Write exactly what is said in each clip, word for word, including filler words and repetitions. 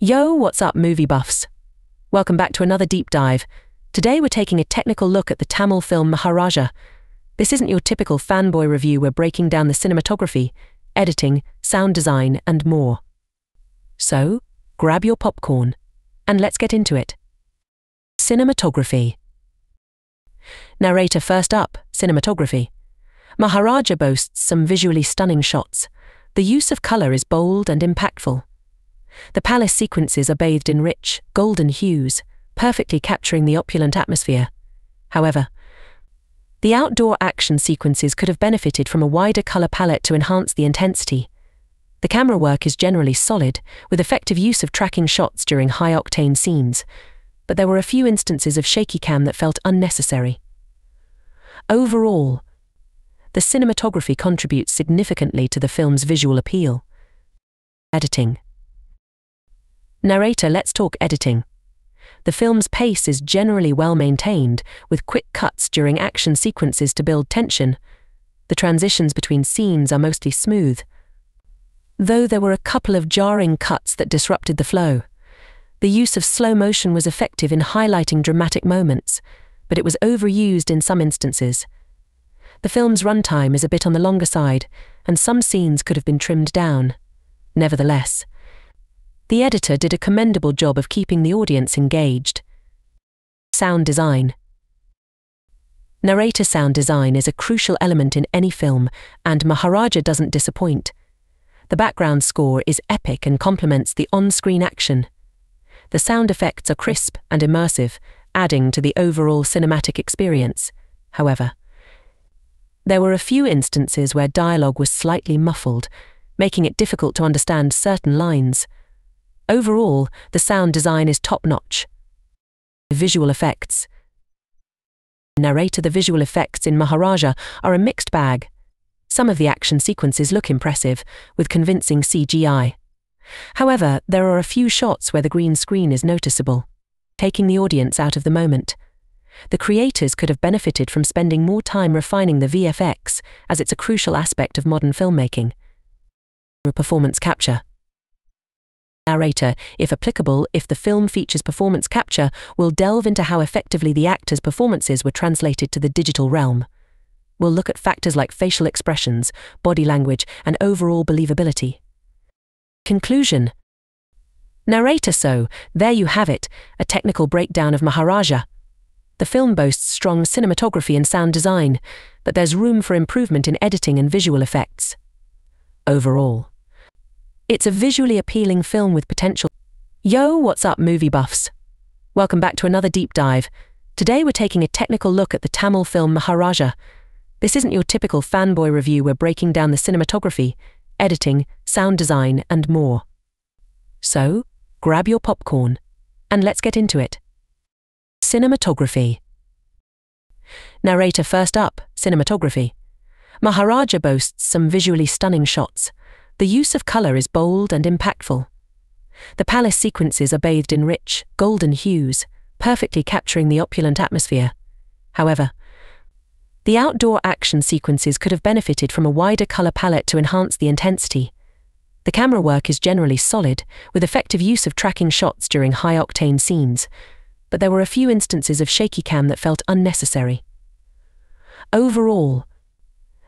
Yo, what's up, movie buffs? Welcome back to another deep dive. Today we're taking a technical look at the Tamil film Maharaja. This isn't your typical fanboy review. We're breaking down the cinematography, editing, sound design, and more. So, grab your popcorn, and let's get into it. Cinematography. Narrator first up, cinematography. Maharaja boasts some visually stunning shots. The use of color is bold and impactful. The palace sequences are bathed in rich, golden hues, perfectly capturing the opulent atmosphere. However, the outdoor action sequences could have benefited from a wider color palette to enhance the intensity. The camera work is generally solid, with effective use of tracking shots during high-octane scenes, but there were a few instances of shaky cam that felt unnecessary. Overall, the cinematography contributes significantly to the film's visual appeal. Editing. Narrator, let's talk editing. The film's pace is generally well-maintained, with quick cuts during action sequences to build tension. The transitions between scenes are mostly smooth, though there were a couple of jarring cuts that disrupted the flow. The use of slow motion was effective in highlighting dramatic moments, but it was overused in some instances. The film's runtime is a bit on the longer side, and some scenes could have been trimmed down. Nevertheless, the editor did a commendable job of keeping the audience engaged. Sound design. Narrator sound design is a crucial element in any film, and Maharaja doesn't disappoint. The background score is epic and complements the on-screen action. The sound effects are crisp and immersive, adding to the overall cinematic experience. However, there were a few instances where dialogue was slightly muffled, making it difficult to understand certain lines. Overall, the sound design is top-notch. Visual effects. Narrator, the visual effects in Maharaja are a mixed bag. Some of the action sequences look impressive, with convincing C G I. However, there are a few shots where the green screen is noticeable, taking the audience out of the moment. The creators could have benefited from spending more time refining the V F X, as it's a crucial aspect of modern filmmaking. Performance capture. Narrator, if applicable, if the film features performance capture, we'll delve into how effectively the actors' performances were translated to the digital realm. We'll look at factors like facial expressions, body language, and overall believability. Conclusion. Narrator, so, there you have it, a technical breakdown of Maharaja. The film boasts strong cinematography and sound design, but there's room for improvement in editing and visual effects. Overall, it's a visually appealing film with potential. Yo, what's up, movie buffs? Welcome back to another deep dive. Today we're taking a technical look at the Tamil film Maharaja. This isn't your typical fanboy review. We're breaking down the cinematography, editing, sound design, and more. So, grab your popcorn, and let's get into it. Cinematography. Narrator first up, cinematography. Maharaja boasts some visually stunning shots. The use of color is bold and impactful. The palace sequences are bathed in rich, golden hues, perfectly capturing the opulent atmosphere. However, the outdoor action sequences could have benefited from a wider color palette to enhance the intensity. The camera work is generally solid, with effective use of tracking shots during high-octane scenes, but there were a few instances of shaky cam that felt unnecessary. Overall,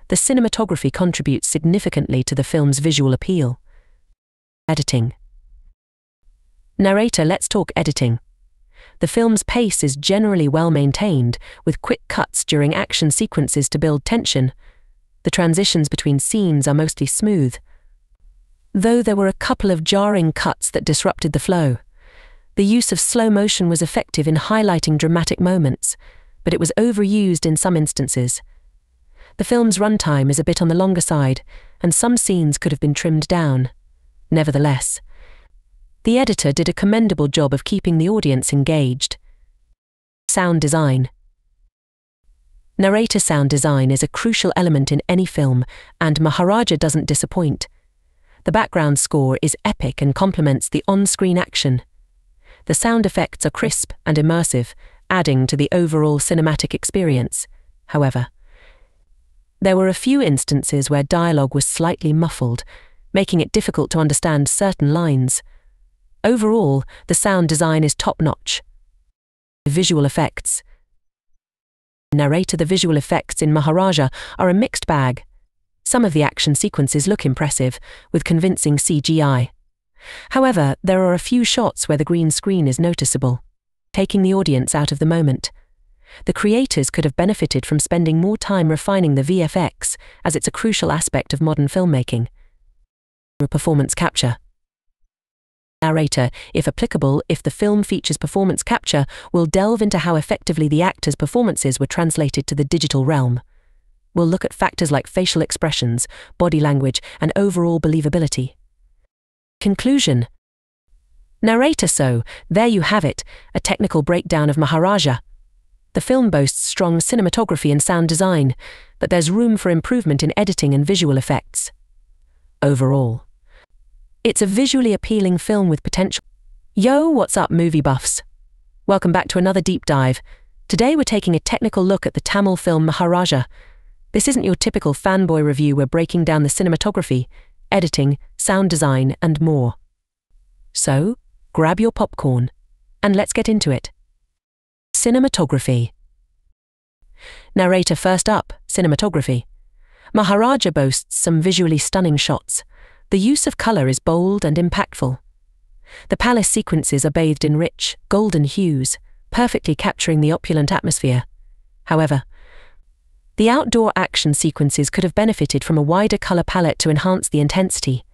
the cinematography contributes significantly to the film's visual appeal. Editing. Narrator, let's talk editing. The film's pace is generally well-maintained, with quick cuts during action sequences to build tension. The transitions between scenes are mostly smooth, though there were a couple of jarring cuts that disrupted the flow. The use of slow motion was effective in highlighting dramatic moments, but it was overused in some instances. The film's runtime is a bit on the longer side, and some scenes could have been trimmed down. Nevertheless, the editor did a commendable job of keeping the audience engaged. Sound design. Narrator sound design is a crucial element in any film, and Maharaja doesn't disappoint. The background score is epic and complements the on-screen action. the sound effects are crisp and immersive, adding to the overall cinematic experience. However, there were a few instances where dialogue was slightly muffled, making it difficult to understand certain lines. Overall, the sound design is top-notch. Visual effects. Narrator. The visual effects in Maharaja are a mixed bag. Some of the action sequences look impressive, with convincing C G I. However, there are a few shots where the green screen is noticeable, taking the audience out of the moment. The creators could have benefited from spending more time refining the V F X, as it's a crucial aspect of modern filmmaking. Performance capture. Narrator, if applicable, if the film features performance capture, we'll delve into how effectively the actors' performances were translated to the digital realm. We'll look at factors like facial expressions, body language, and overall believability. Conclusion. Narrator. So, there you have it, a technical breakdown of Maharaja. The film boasts strong cinematography and sound design, but there's room for improvement in editing and visual effects. Overall, it's a visually appealing film with potential. Yo, what's up, movie buffs? Welcome back to another deep dive. Today we're taking a technical look at the Tamil film Maharaja. This isn't your typical fanboy review. We're breaking down the cinematography, editing, sound design, and more. So, grab your popcorn, and let's get into it. Cinematography. Narrator. First up, cinematography. Maharaja boasts some visually stunning shots. The use of colour is bold and impactful. The palace sequences are bathed in rich, golden hues, perfectly capturing the opulent atmosphere. However, the outdoor action sequences could have benefited from a wider colour palette to enhance the intensity.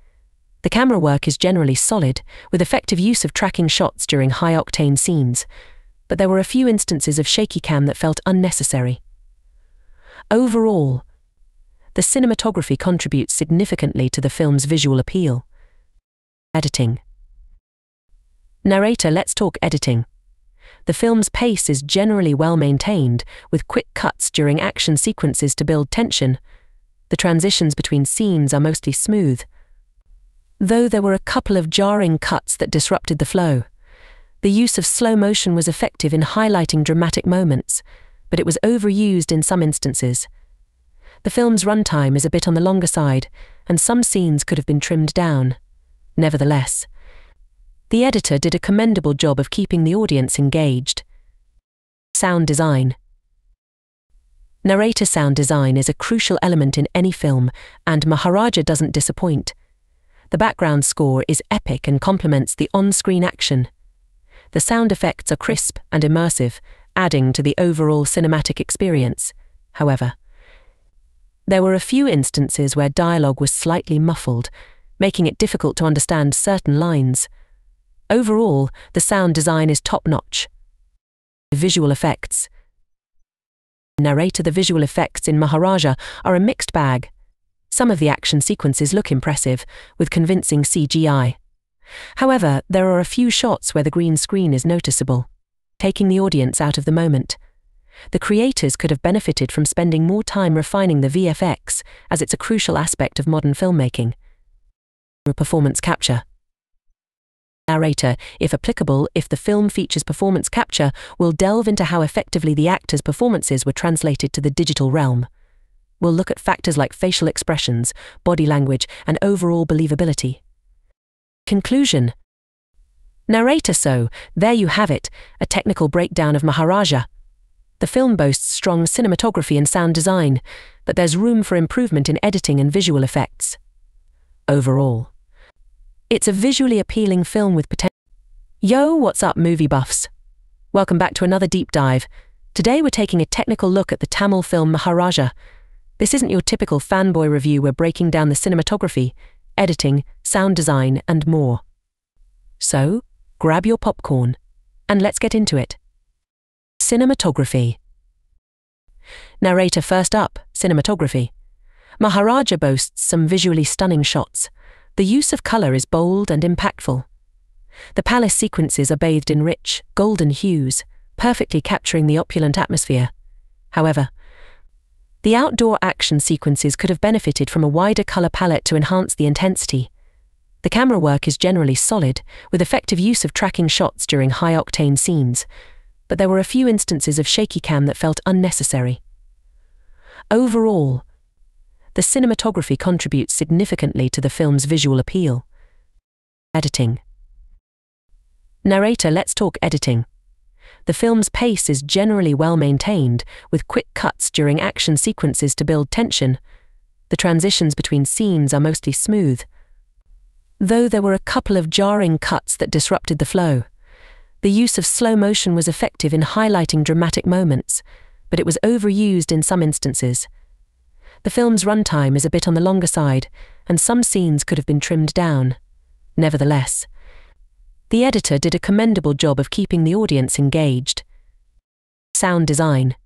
The camera work is generally solid, with effective use of tracking shots during high-octane scenes, but there were a few instances of shaky cam that felt unnecessary. Overall, the cinematography contributes significantly to the film's visual appeal. Editing. Narrator. Let's talk editing. The film's pace is generally well maintained, with quick cuts during action sequences to build tension. The transitions between scenes are mostly smooth, though there were a couple of jarring cuts that disrupted the flow. The use of slow motion was effective in highlighting dramatic moments, but it was overused in some instances. The film's runtime is a bit on the longer side, and some scenes could have been trimmed down. Nevertheless, the editor did a commendable job of keeping the audience engaged. Sound design. Narrator. Sound design is a crucial element in any film, and Maharaja doesn't disappoint. The background score is epic and complements the on-screen action. The sound effects are crisp and immersive, adding to the overall cinematic experience. However, there were a few instances where dialogue was slightly muffled, making it difficult to understand certain lines. Overall, the sound design is top-notch. Visual effects. Narrator. The visual effects in Maharaja are a mixed bag. Some of the action sequences look impressive, with convincing C G I. However, there are a few shots where the green screen is noticeable, taking the audience out of the moment. The creators could have benefited from spending more time refining the V F X, as it's a crucial aspect of modern filmmaking. Performance capture. Narrator. If applicable, if the film features performance capture, we'll delve into how effectively the actors' performances were translated to the digital realm. We'll look at factors like facial expressions, body language, and overall believability. Conclusion. Narrator. So, there you have it, a technical breakdown of Maharaja. The film boasts strong cinematography and sound design, but there's room for improvement in editing and visual effects. Overall, it's a visually appealing film with potential. Yo, what's up, movie buffs? Welcome back to another deep dive. Today we're taking a technical look at the Tamil film Maharaja. This isn't your typical fanboy review. We're breaking down the cinematography, editing, sound design, and more. So, grab your popcorn, and let's get into it. Cinematography. Narrator. First up, cinematography. Maharaja boasts some visually stunning shots. The use of colour is bold and impactful. The palace sequences are bathed in rich, golden hues, perfectly capturing the opulent atmosphere. However, the outdoor action sequences could have benefited from a wider colour palette to enhance the intensity. The camera work is generally solid, with effective use of tracking shots during high-octane scenes, but there were a few instances of shaky cam that felt unnecessary. Overall, the cinematography contributes significantly to the film's visual appeal. Editing. Narrator, let's talk editing. The film's pace is generally well-maintained, with quick cuts during action sequences to build tension. The transitions between scenes are mostly smooth, though there were a couple of jarring cuts that disrupted the flow. The use of slow motion was effective in highlighting dramatic moments, but it was overused in some instances. The film's runtime is a bit on the longer side, and some scenes could have been trimmed down. Nevertheless, the editor did a commendable job of keeping the audience engaged. Sound design.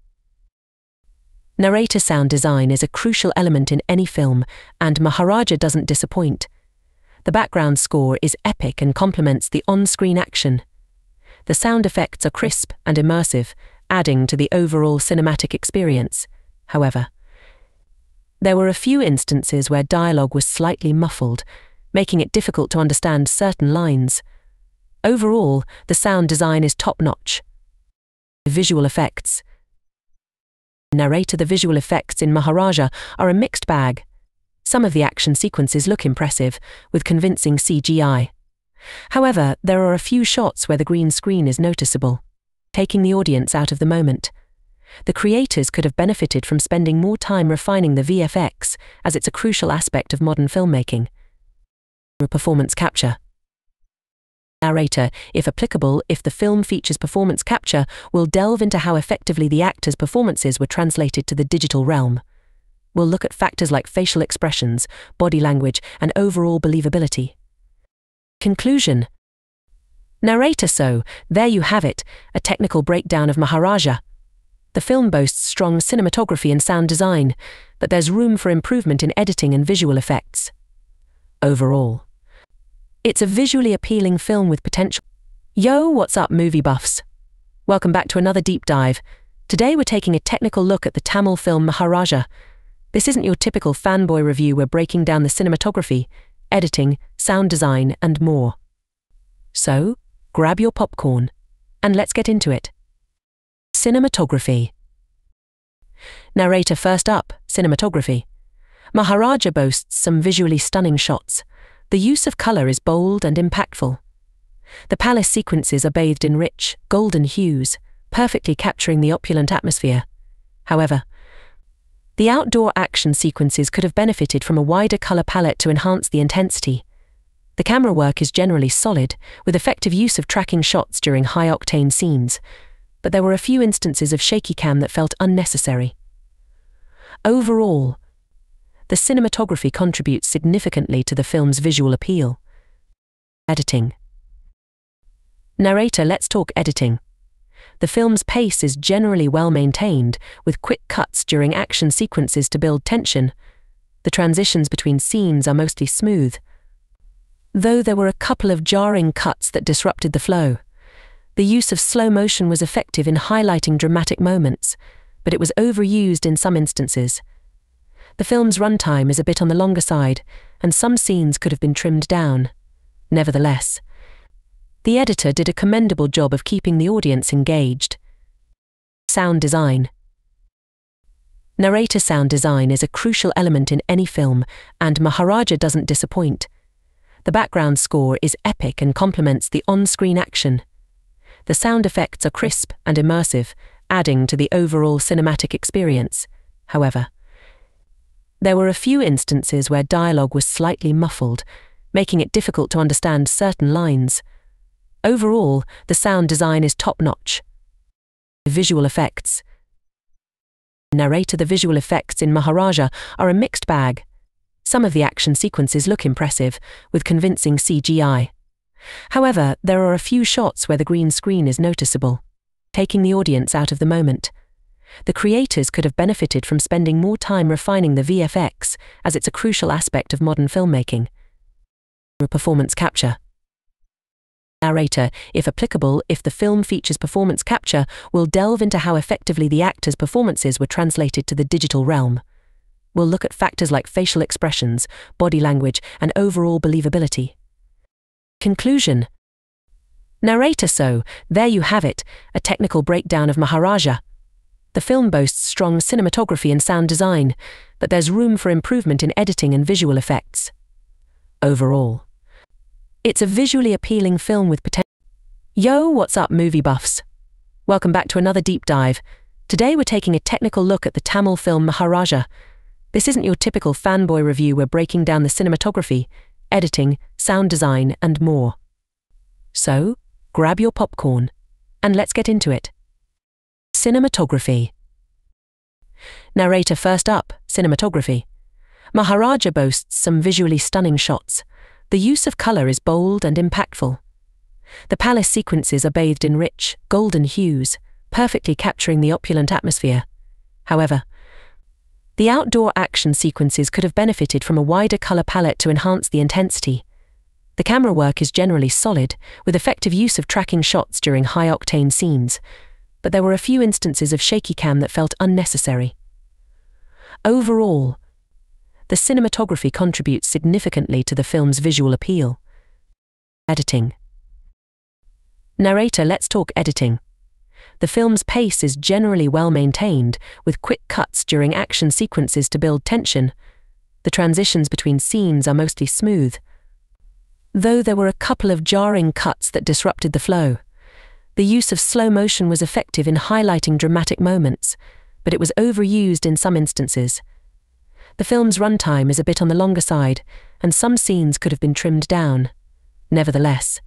Narrator sound design is a crucial element in any film, and Maharaja doesn't disappoint. The background score is epic and complements the on-screen action. The sound effects are crisp and immersive, adding to the overall cinematic experience. However, there were a few instances where dialogue was slightly muffled, making it difficult to understand certain lines. Overall, the sound design is top-notch. Visual effects. Narrator, the visual effects in Maharaja are a mixed bag. Some of the action sequences look impressive, with convincing C G I. However, there are a few shots where the green screen is noticeable, taking the audience out of the moment. The creators could have benefited from spending more time refining the V F X, as it's a crucial aspect of modern filmmaking. Performance capture. Narrator, if applicable, if the film features performance capture, we'll delve into how effectively the actors' performances were translated to the digital realm. We'll look at factors like facial expressions, body language, and overall believability. Conclusion. Narrator, so, there you have it, a technical breakdown of Maharaja. The film boasts strong cinematography and sound design, but there's room for improvement in editing and visual effects. Overall, it's a visually appealing film with potential. Yo, what's up, movie buffs? Welcome back to another deep dive. Today we're taking a technical look at the Tamil film Maharaja. This isn't your typical fanboy review. We're breaking down the cinematography, editing, sound design, and more. So, grab your popcorn, and let's get into it. Cinematography. Narrator, first up, cinematography. Maharaja boasts some visually stunning shots. The use of color is bold and impactful. The palace sequences are bathed in rich, golden hues, perfectly capturing the opulent atmosphere. However, the outdoor action sequences could have benefited from a wider color palette to enhance the intensity. The camera work is generally solid, with effective use of tracking shots during high-octane scenes, but there were a few instances of shaky cam that felt unnecessary. Overall, the cinematography contributes significantly to the film's visual appeal. Editing. Narrator, let's talk editing. The film's pace is generally well-maintained, with quick cuts during action sequences to build tension. The transitions between scenes are mostly smooth, though there were a couple of jarring cuts that disrupted the flow. The use of slow motion was effective in highlighting dramatic moments, but it was overused in some instances. The film's runtime is a bit on the longer side, and some scenes could have been trimmed down. Nevertheless, the editor did a commendable job of keeping the audience engaged. Sound design. Narrator sound design is a crucial element in any film, and Maharaja doesn't disappoint. The background score is epic and complements the on-screen action. The sound effects are crisp and immersive, adding to the overall cinematic experience. However, there were a few instances where dialogue was slightly muffled, making it difficult to understand certain lines. Overall, the sound design is top-notch. Visual effects. Narrator, the visual effects in Maharaja are a mixed bag. Some of the action sequences look impressive, with convincing C G I. However, there are a few shots where the green screen is noticeable, taking the audience out of the moment. The creators could have benefited from spending more time refining the V F X, as it's a crucial aspect of modern filmmaking. Performance capture. Narrator, if applicable, if the film features performance capture, we'll delve into how effectively the actors' performances were translated to the digital realm. We'll look at factors like facial expressions, body language, and overall believability. Conclusion. Narrator. So, there you have it, a technical breakdown of Maharaja. The film boasts strong cinematography and sound design, but there's room for improvement in editing and visual effects. Overall, it's a visually appealing film with potential. Yo, what's up, movie buffs? Welcome back to another deep dive. Today we're taking a technical look at the Tamil film Maharaja. This isn't your typical fanboy review. We're breaking down the cinematography, editing, sound design, and more. So, grab your popcorn, and let's get into it. Cinematography. Narrator. First up, cinematography. Maharaja boasts some visually stunning shots. The use of color is bold and impactful. The palace sequences are bathed in rich, golden hues, perfectly capturing the opulent atmosphere. However, the outdoor action sequences could have benefited from a wider color palette to enhance the intensity. The camera work is generally solid, with effective use of tracking shots during high-octane scenes, but there were a few instances of shaky cam that felt unnecessary. Overall, the cinematography contributes significantly to the film's visual appeal. Editing. Narrator. Let's talk editing. The film's pace is generally well maintained, with quick cuts during action sequences to build tension. The transitions between scenes are mostly smooth, though there were a couple of jarring cuts that disrupted the flow. The use of slow motion was effective in highlighting dramatic moments, but it was overused in some instances. The film's runtime is a bit on the longer side, and some scenes could have been trimmed down. Nevertheless,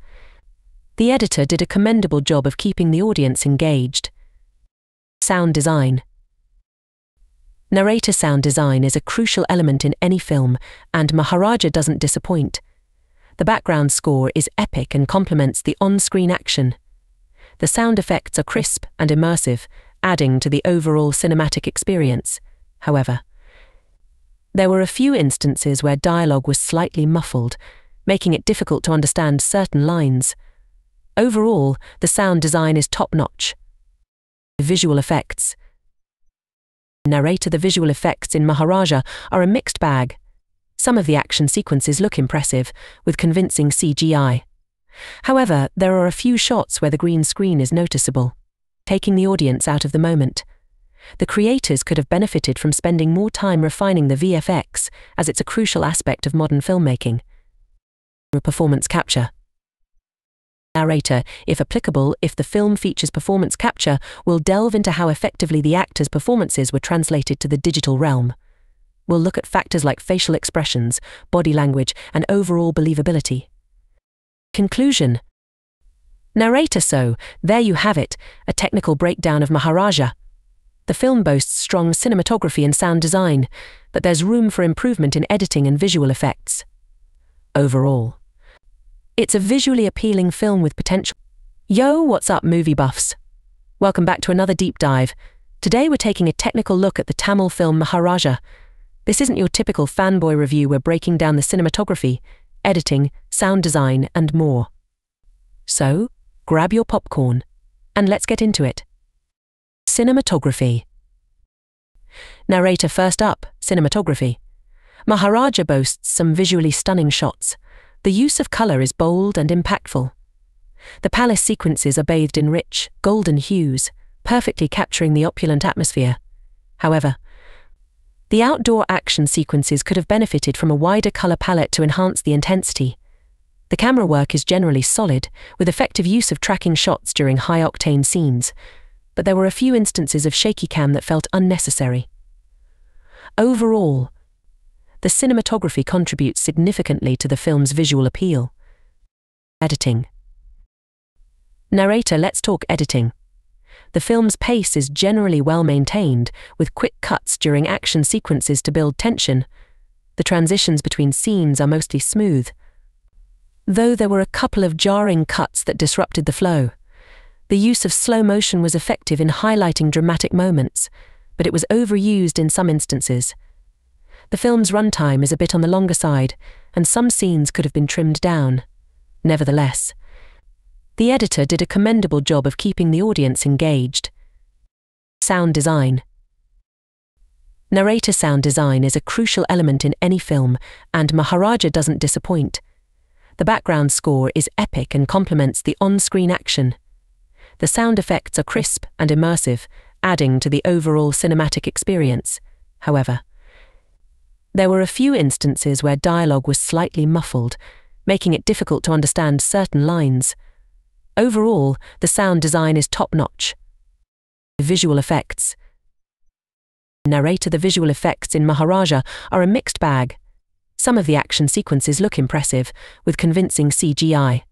the editor did a commendable job of keeping the audience engaged. Sound design. Narrator. Sound design is a crucial element in any film, and Maharaja doesn't disappoint. The background score is epic and complements the on-screen action. The sound effects are crisp and immersive, adding to the overall cinematic experience. However, there were a few instances where dialogue was slightly muffled, making it difficult to understand certain lines. Overall, the sound design is top-notch. Visual effects. Narrator. The visual effects in Maharaja are a mixed bag. Some of the action sequences look impressive, with convincing C G I. However, there are a few shots where the green screen is noticeable, taking the audience out of the moment. The creators could have benefited from spending more time refining the V F X, as it's a crucial aspect of modern filmmaking. Performance capture. Narrator, if applicable, if the film features performance capture, we'll delve into how effectively the actors' performances were translated to the digital realm. We'll look at factors like facial expressions, body language, and overall believability. Conclusion. Narrator. So, there you have it, a technical breakdown of Maharaja. The film boasts strong cinematography and sound design, but there's room for improvement in editing and visual effects. Overall, it's a visually appealing film with potential. Yo, what's up, movie buffs? Welcome back to another deep dive. Today we're taking a technical look at the Tamil film Maharaja. This isn't your typical fanboy review. We're breaking down the cinematography, editing, sound design, and more. So, grab your popcorn, and let's get into it. Cinematography. Narrator. First up, cinematography. Maharaja boasts some visually stunning shots. The use of color is bold and impactful. The palace sequences are bathed in rich, golden hues, perfectly capturing the opulent atmosphere. However, the outdoor action sequences could have benefited from a wider color palette to enhance the intensity. The camera work is generally solid, with effective use of tracking shots during high-octane scenes, but there were a few instances of shaky cam that felt unnecessary. Overall, the cinematography contributes significantly to the film's visual appeal. Editing. Narrator. Let's talk editing. The film's pace is generally well maintained, with quick cuts during action sequences to build tension. The transitions between scenes are mostly smooth, though there were a couple of jarring cuts that disrupted the flow. The use of slow motion was effective in highlighting dramatic moments, but it was overused in some instances. The film's runtime is a bit on the longer side, and some scenes could have been trimmed down. Nevertheless, the editor did a commendable job of keeping the audience engaged. Sound design. Narrator. Sound design is a crucial element in any film, and Maharaja doesn't disappoint. The background score is epic and complements the on-screen action. The sound effects are crisp and immersive, adding to the overall cinematic experience. However, there were a few instances where dialogue was slightly muffled, making it difficult to understand certain lines. Overall, the sound design is top-notch. Visual effects. Narrator. The visual effects in Maharaja are a mixed bag. Some of the action sequences look impressive, with convincing C G I.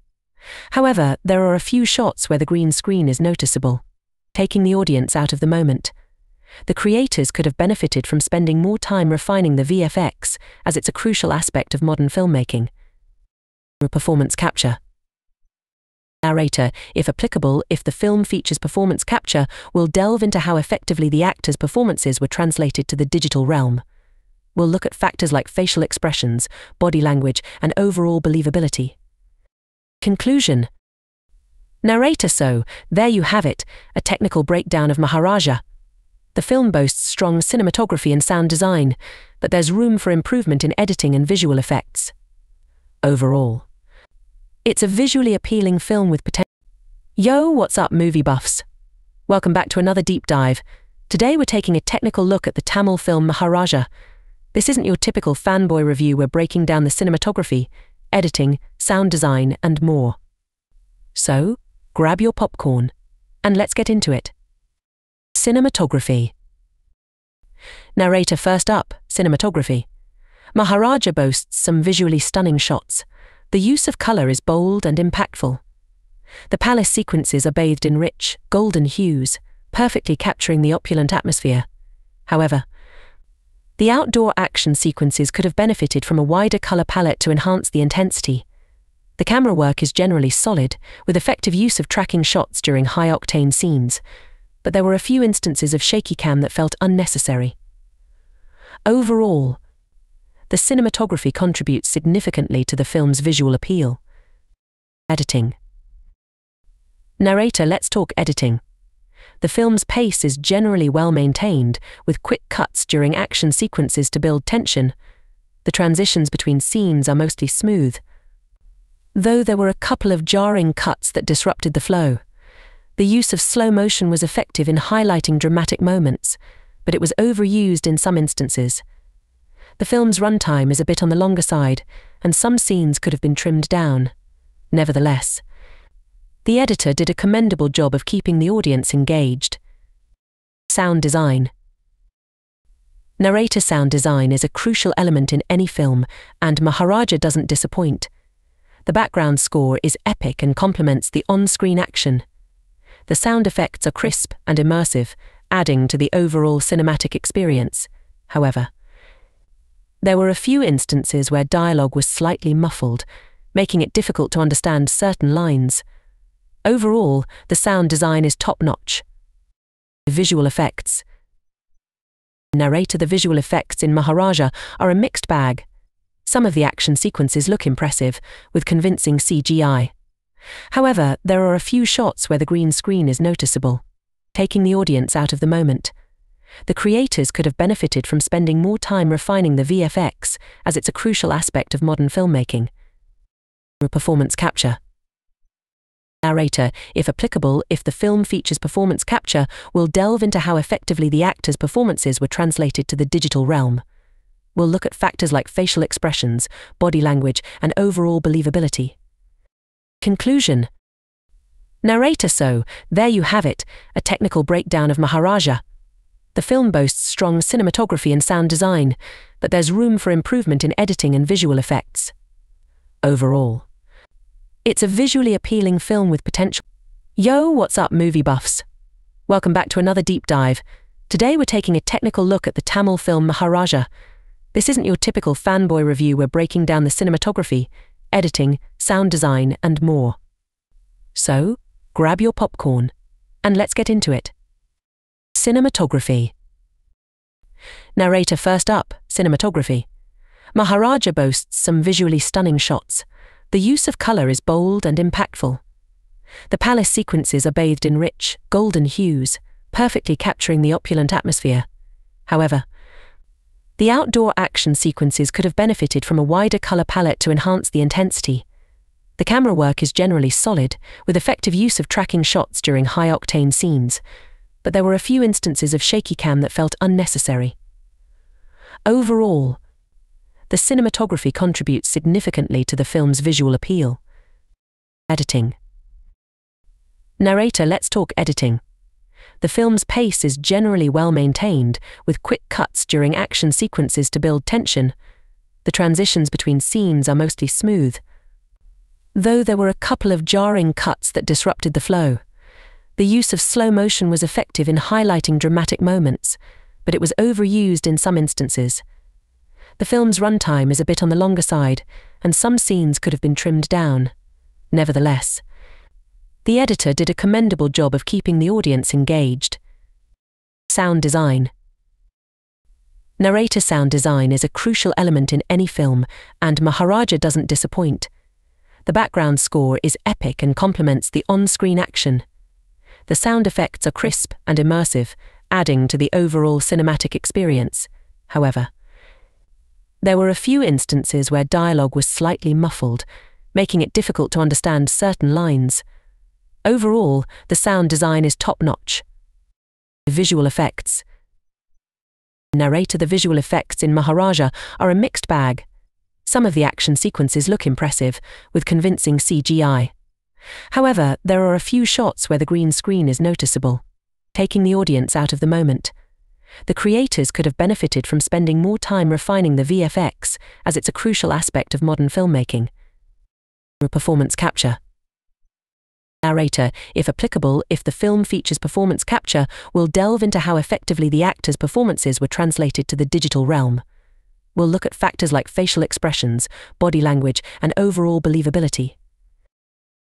However, there are a few shots where the green screen is noticeable, taking the audience out of the moment. The creators could have benefited from spending more time refining the V F X, as it's a crucial aspect of modern filmmaking. Performance capture. Narrator, if applicable, if the film features performance capture, will delve into how effectively the actors' performances were translated to the digital realm. We'll look at factors like facial expressions, body language, and overall believability. Conclusion. Narrator. So, there you have it, a technical breakdown of Maharaja. The film boasts strong cinematography and sound design, but there's room for improvement in editing and visual effects. Overall, it's a visually appealing film with potential. Yo, what's up, movie buffs? Welcome back to another deep dive. Today we're taking a technical look at the Tamil film Maharaja. This isn't your typical fanboy review. We're breaking down the cinematography, editing, sound design, and more. So, grab your popcorn, and let's get into it. Cinematography. Narrator. First up, cinematography. Maharaja boasts some visually stunning shots. The use of colour is bold and impactful. The palace sequences are bathed in rich, golden hues, perfectly capturing the opulent atmosphere. However, the outdoor action sequences could have benefited from a wider colour palette to enhance the intensity. The camera work is generally solid, with effective use of tracking shots during high-octane scenes, but there were a few instances of shaky cam that felt unnecessary. Overall, the cinematography contributes significantly to the film's visual appeal. Editing. Narrator. Let's talk editing. The film's pace is generally well maintained, with quick cuts during action sequences to build tension. The transitions between scenes are mostly smooth, though there were a couple of jarring cuts that disrupted the flow. The use of slow motion was effective in highlighting dramatic moments, but it was overused in some instances. The film's runtime is a bit on the longer side, and some scenes could have been trimmed down. Nevertheless, the editor did a commendable job of keeping the audience engaged. Sound design. Narrator. Sound design is a crucial element in any film, and Maharaja doesn't disappoint. The background score is epic and complements the on-screen action. The sound effects are crisp and immersive, adding to the overall cinematic experience. However, there were a few instances where dialogue was slightly muffled, making it difficult to understand certain lines. Overall, the sound design is top-notch. Visual effects. Narrator. The visual effects in Maharaja are a mixed bag. Some of the action sequences look impressive, with convincing C G I. However, there are a few shots where the green screen is noticeable, taking the audience out of the moment. The creators could have benefited from spending more time refining the V F X, as it's a crucial aspect of modern filmmaking. Performance capture. Narrator. If applicable, if the film features performance capture, we'll delve into how effectively the actors' performances were translated to the digital realm. We'll look at factors like facial expressions, body language, and overall believability. Conclusion. Narrator. So, there you have it, a technical breakdown of Maharaja. The film boasts strong cinematography and sound design, but there's room for improvement in editing and visual effects. Overall, it's a visually appealing film with potential. Yo, what's up, movie buffs? Welcome back to another deep dive. Today we're taking a technical look at the Tamil film Maharaja. This isn't your typical fanboy review. We're breaking down the cinematography, editing, sound design, and more. So, grab your popcorn, and let's get into it. Cinematography. Narrator. First up, cinematography. Maharaja boasts some visually stunning shots. The use of colour is bold and impactful. The palace sequences are bathed in rich, golden hues, perfectly capturing the opulent atmosphere. However, the outdoor action sequences could have benefited from a wider colour palette to enhance the intensity. The camera work is generally solid, with effective use of tracking shots during high-octane scenes, but there were a few instances of shaky cam that felt unnecessary. Overall, the cinematography contributes significantly to the film's visual appeal. Editing. Narrator, let's talk editing. The film's pace is generally well-maintained, with quick cuts during action sequences to build tension. The transitions between scenes are mostly smooth, though there were a couple of jarring cuts that disrupted the flow. The use of slow motion was effective in highlighting dramatic moments, but it was overused in some instances. The film's runtime is a bit on the longer side, and some scenes could have been trimmed down. Nevertheless, the editor did a commendable job of keeping the audience engaged. Sound design. Narrator sound design is a crucial element in any film, and Maharaja doesn't disappoint. The background score is epic and complements the on-screen action. The sound effects are crisp and immersive, adding to the overall cinematic experience. However, there were a few instances where dialogue was slightly muffled, making it difficult to understand certain lines. Overall, the sound design is top-notch. Visual effects. Narrator, the visual effects in Maharaja are a mixed bag. Some of the action sequences look impressive, with convincing C G I. However, there are a few shots where the green screen is noticeable, taking the audience out of the moment. The creators could have benefited from spending more time refining the V F X, as it's a crucial aspect of modern filmmaking. Performance capture. Narrator, if applicable, if the film features performance capture, we'll delve into how effectively the actors' performances were translated to the digital realm. We'll look at factors like facial expressions, body language, and overall believability.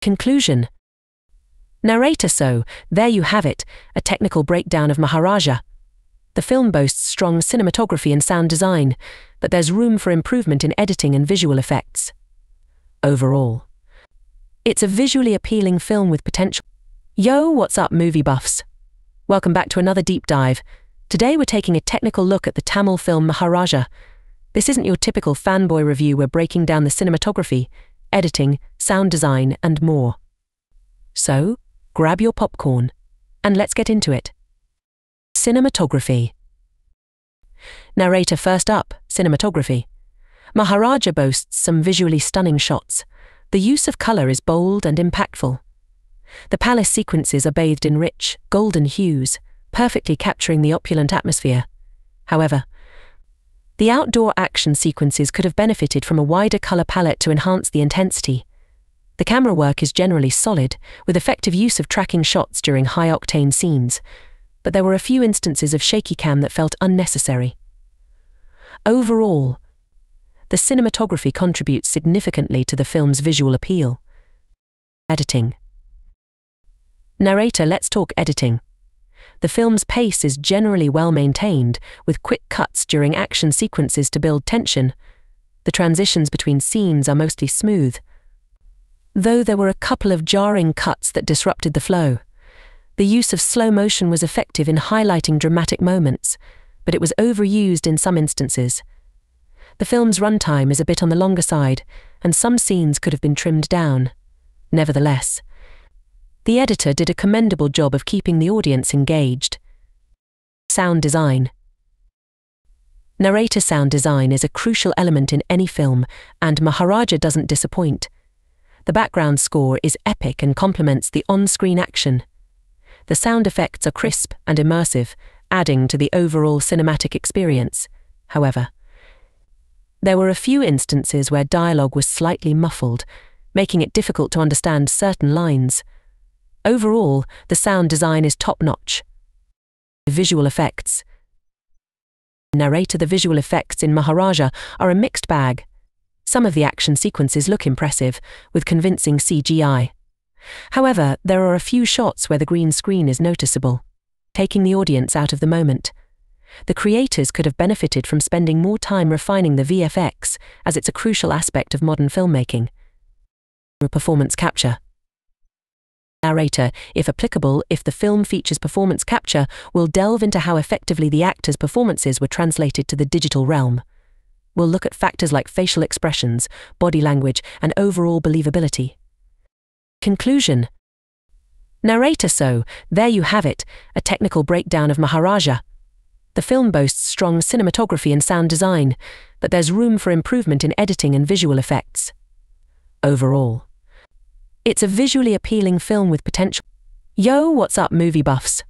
Conclusion. Narrator, so, there you have it, a technical breakdown of Maharaja. The film boasts strong cinematography and sound design, but there's room for improvement in editing and visual effects. Overall, it's a visually appealing film with potential. Yo, what's up, movie buffs? Welcome back to another deep dive. Today we're taking a technical look at the Tamil film Maharaja. This isn't your typical fanboy review. We're breaking down the cinematography, editing, sound design, and more. So, grab your popcorn, and let's get into it. Cinematography. Narrator, first up, cinematography. Maharaja boasts some visually stunning shots. The use of color is bold and impactful. The palace sequences are bathed in rich, golden hues, perfectly capturing the opulent atmosphere. However, the outdoor action sequences could have benefited from a wider color palette to enhance the intensity. The camera work is generally solid, with effective use of tracking shots during high-octane scenes, but there were a few instances of shaky cam that felt unnecessary. Overall, the cinematography contributes significantly to the film's visual appeal. Editing. Narrator, let's talk editing. The film's pace is generally well-maintained, with quick cuts during action sequences to build tension. The transitions between scenes are mostly smooth, though there were a couple of jarring cuts that disrupted the flow. The use of slow motion was effective in highlighting dramatic moments, but it was overused in some instances. The film's runtime is a bit on the longer side, and some scenes could have been trimmed down. Nevertheless, the editor did a commendable job of keeping the audience engaged. Sound design. Narrator sound design is a crucial element in any film, and Maharaja doesn't disappoint. The background score is epic and complements the on-screen action. The sound effects are crisp and immersive, adding to the overall cinematic experience. However, there were a few instances where dialogue was slightly muffled, making it difficult to understand certain lines. Overall, the sound design is top-notch. Visual effects. Narrator, the visual effects in Maharaja are a mixed bag. Some of the action sequences look impressive, with convincing C G I. However, there are a few shots where the green screen is noticeable, taking the audience out of the moment. The creators could have benefited from spending more time refining the V F X, as it's a crucial aspect of modern filmmaking. Performance capture. Narrator, if applicable, if the film features performance capture, we'll delve into how effectively the actors' performances were translated to the digital realm. We'll look at factors like facial expressions, body language, and overall believability. Conclusion. Narrator. So, there you have it, a technical breakdown of Maharaja. The film boasts strong cinematography and sound design, but there's room for improvement in editing and visual effects. Overall, it's a visually appealing film with potential. Yo, what's up, movie buffs?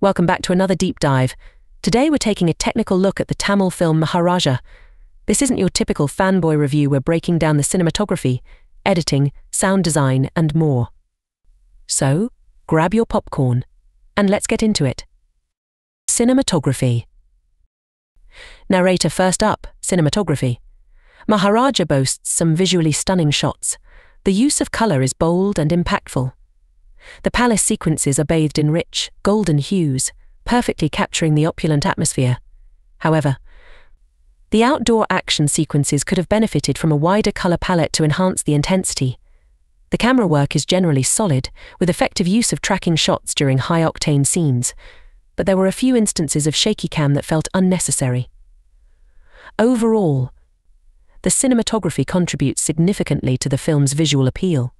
Welcome back to another deep dive. Today we're taking a technical look at the Tamil film Maharaja. This isn't your typical fanboy review. We're breaking down the cinematography, editing, sound design, and more. So, grab your popcorn, and let's get into it. Cinematography. Narrator. First up, cinematography. Maharaja boasts some visually stunning shots. The use of color is bold and impactful. The palace sequences are bathed in rich, golden hues, perfectly capturing the opulent atmosphere. However, the outdoor action sequences could have benefited from a wider color palette to enhance the intensity. The camera work is generally solid, with effective use of tracking shots during high-octane scenes, but there were a few instances of shaky cam that felt unnecessary. Overall, the cinematography contributes significantly to the film's visual appeal.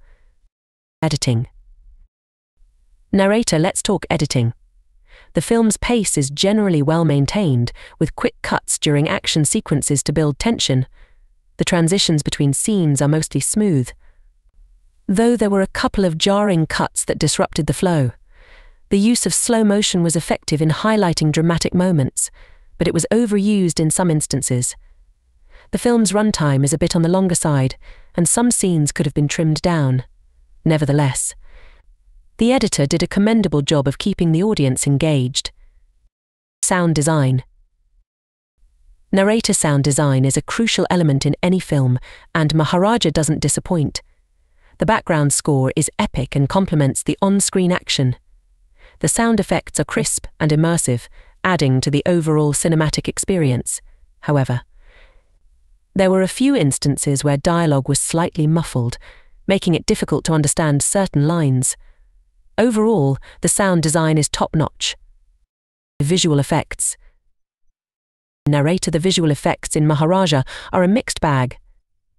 Editing. Narrator. Let's talk editing. The film's pace is generally well maintained, with quick cuts during action sequences to build tension. The transitions between scenes are mostly smooth, though there were a couple of jarring cuts that disrupted the flow. The use of slow motion was effective in highlighting dramatic moments, but it was overused in some instances. The film's runtime is a bit on the longer side, and some scenes could have been trimmed down. Nevertheless, the editor did a commendable job of keeping the audience engaged. Sound design. Narrator. Sound design is a crucial element in any film, and Maharaja doesn't disappoint. The background score is epic and complements the on-screen action. The sound effects are crisp and immersive, adding to the overall cinematic experience. However, there were a few instances where dialogue was slightly muffled, making it difficult to understand certain lines. Overall, the sound design is top-notch. Visual effects. Narrator. The visual effects in Maharaja are a mixed bag.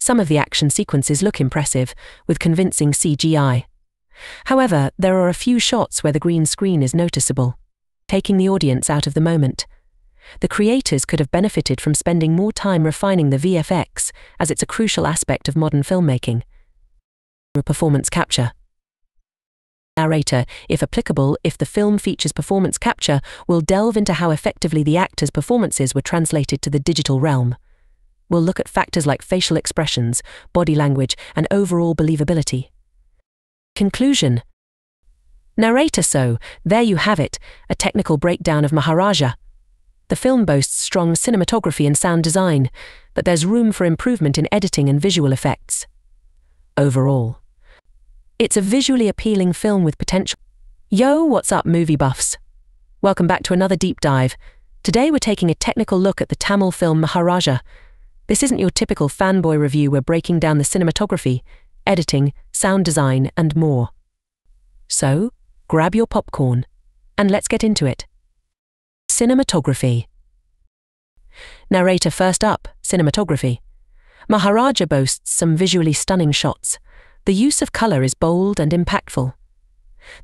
Some of the action sequences look impressive, with convincing C G I. However, there are a few shots where the green screen is noticeable, taking the audience out of the moment. The creators could have benefited from spending more time refining the V F X, as it's a crucial aspect of modern filmmaking. Performance capture. Narrator, if applicable, if the film features performance capture, we'll delve into how effectively the actors' performances were translated to the digital realm. We'll look at factors like facial expressions, body language, and overall believability. Conclusion. Narrator. So, there you have it, a technical breakdown of Maharaja. The film boasts strong cinematography and sound design, but there's room for improvement in editing and visual effects. Overall, it's a visually appealing film with potential. Yo, what's up, movie buffs? Welcome back to another deep dive. Today we're taking a technical look at the Tamil film Maharaja. This isn't your typical fanboy review. We're breaking down the cinematography, editing, sound design, and more. So, grab your popcorn, and let's get into it. Cinematography. Narrator. First up, cinematography. Maharaja boasts some visually stunning shots. The use of color is bold and impactful.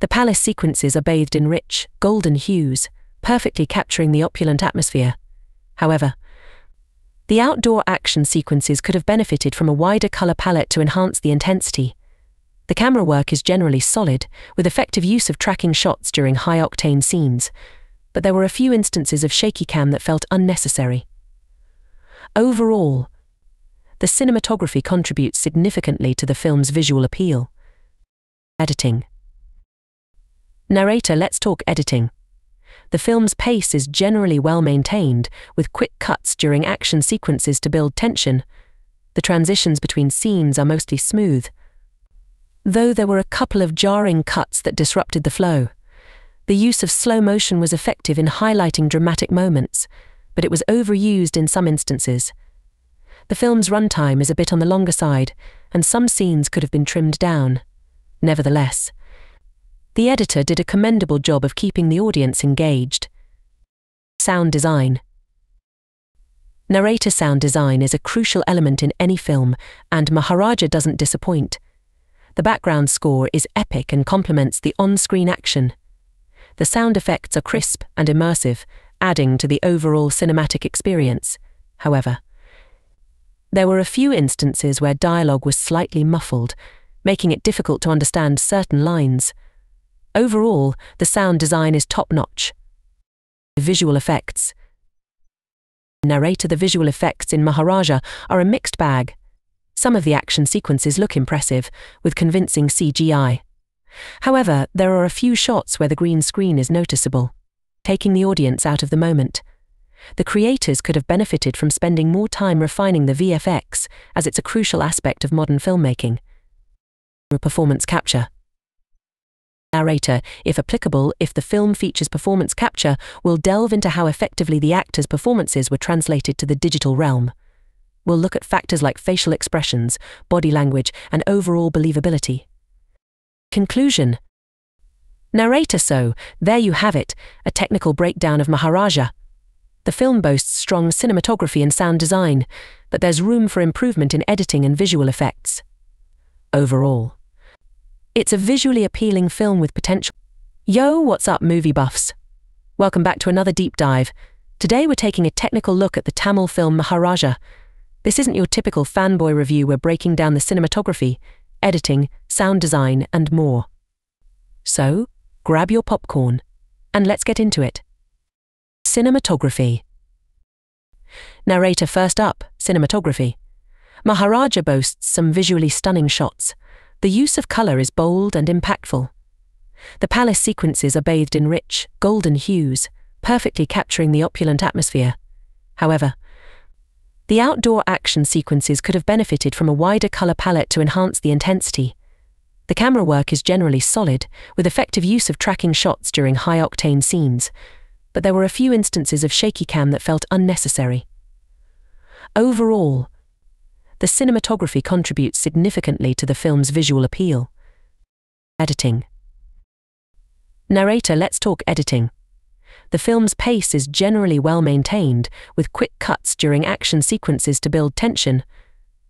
The palace sequences are bathed in rich, golden hues, perfectly capturing the opulent atmosphere. However, the outdoor action sequences could have benefited from a wider color palette to enhance the intensity. The camera work is generally solid, with effective use of tracking shots during high-octane scenes, but there were a few instances of shaky cam that felt unnecessary. Overall, the cinematography contributes significantly to the film's visual appeal. Editing. Narrator. Let's talk editing. The film's pace is generally well maintained, with quick cuts during action sequences to build tension. The transitions between scenes are mostly smooth, though there were a couple of jarring cuts that disrupted the flow. The use of slow motion was effective in highlighting dramatic moments, but it was overused in some instances. The film's runtime is a bit on the longer side, and some scenes could have been trimmed down. Nevertheless, the editor did a commendable job of keeping the audience engaged. Sound design. Narrator. Sound design is a crucial element in any film, and Maharaja doesn't disappoint. The background score is epic and complements the on-screen action. The sound effects are crisp and immersive, adding to the overall cinematic experience. However, there were a few instances where dialogue was slightly muffled, making it difficult to understand certain lines. Overall, the sound design is top-notch. Visual effects. Narrator. The visual effects in Maharaja are a mixed bag. Some of the action sequences look impressive, with convincing C G I. However, there are a few shots where the green screen is noticeable, taking the audience out of the moment. The creators could have benefited from spending more time refining the V F X, as it's a crucial aspect of modern filmmaking. Performance capture. Narrator, if applicable, if the film features performance capture, will delve into how effectively the actors' performances were translated to the digital realm. We'll look at factors like facial expressions, body language, and overall believability. Conclusion. Narrator. So, there you have it, a technical breakdown of Maharaja. The film boasts strong cinematography and sound design, but there's room for improvement in editing and visual effects. Overall, it's a visually appealing film with potential. Yo, what's up, movie buffs? Welcome back to another deep dive. Today we're taking a technical look at the Tamil film Maharaja. This isn't your typical fanboy review. We're breaking down the cinematography, editing, sound design, and more. So, grab your popcorn, and let's get into it. Cinematography. Narrator. First up, cinematography. Maharaja boasts some visually stunning shots. The use of colour is bold and impactful. The palace sequences are bathed in rich, golden hues, perfectly capturing the opulent atmosphere. However, the outdoor action sequences could have benefited from a wider colour palette to enhance the intensity. The camera work is generally solid, with effective use of tracking shots during high-octane scenes, but there were a few instances of shaky cam that felt unnecessary. Overall, the cinematography contributes significantly to the film's visual appeal. Editing. Narrator. Let's talk editing. The film's pace is generally well maintained, with quick cuts during action sequences to build tension.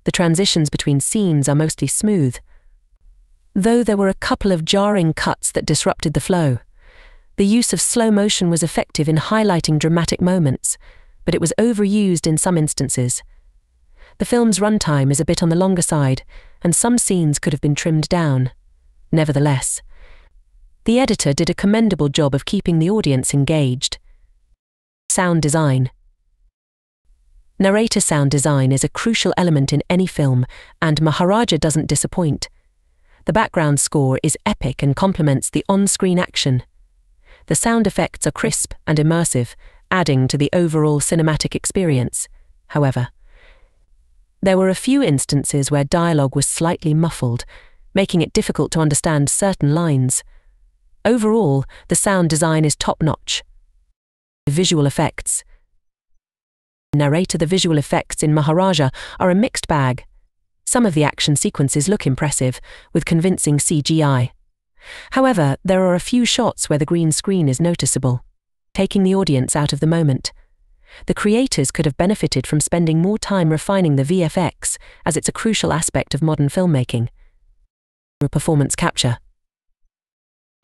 The transitions between scenes are mostly smooth, though there were a couple of jarring cuts that disrupted the flow. The use of slow motion was effective in highlighting dramatic moments, but it was overused in some instances. The film's runtime is a bit on the longer side, and some scenes could have been trimmed down. Nevertheless, the editor did a commendable job of keeping the audience engaged. Sound design. Narrator. Sound design is a crucial element in any film, and Maharaja doesn't disappoint. The background score is epic and complements the on-screen action. The sound effects are crisp and immersive, adding to the overall cinematic experience. However, there were a few instances where dialogue was slightly muffled, making it difficult to understand certain lines. Overall, the sound design is top-notch. Visual effects. Narrator. The visual effects in Maharaja are a mixed bag. Some of the action sequences look impressive, with convincing C G I. However, there are a few shots where the green screen is noticeable, taking the audience out of the moment. The creators could have benefited from spending more time refining the V F X, as it's a crucial aspect of modern filmmaking. Performance capture.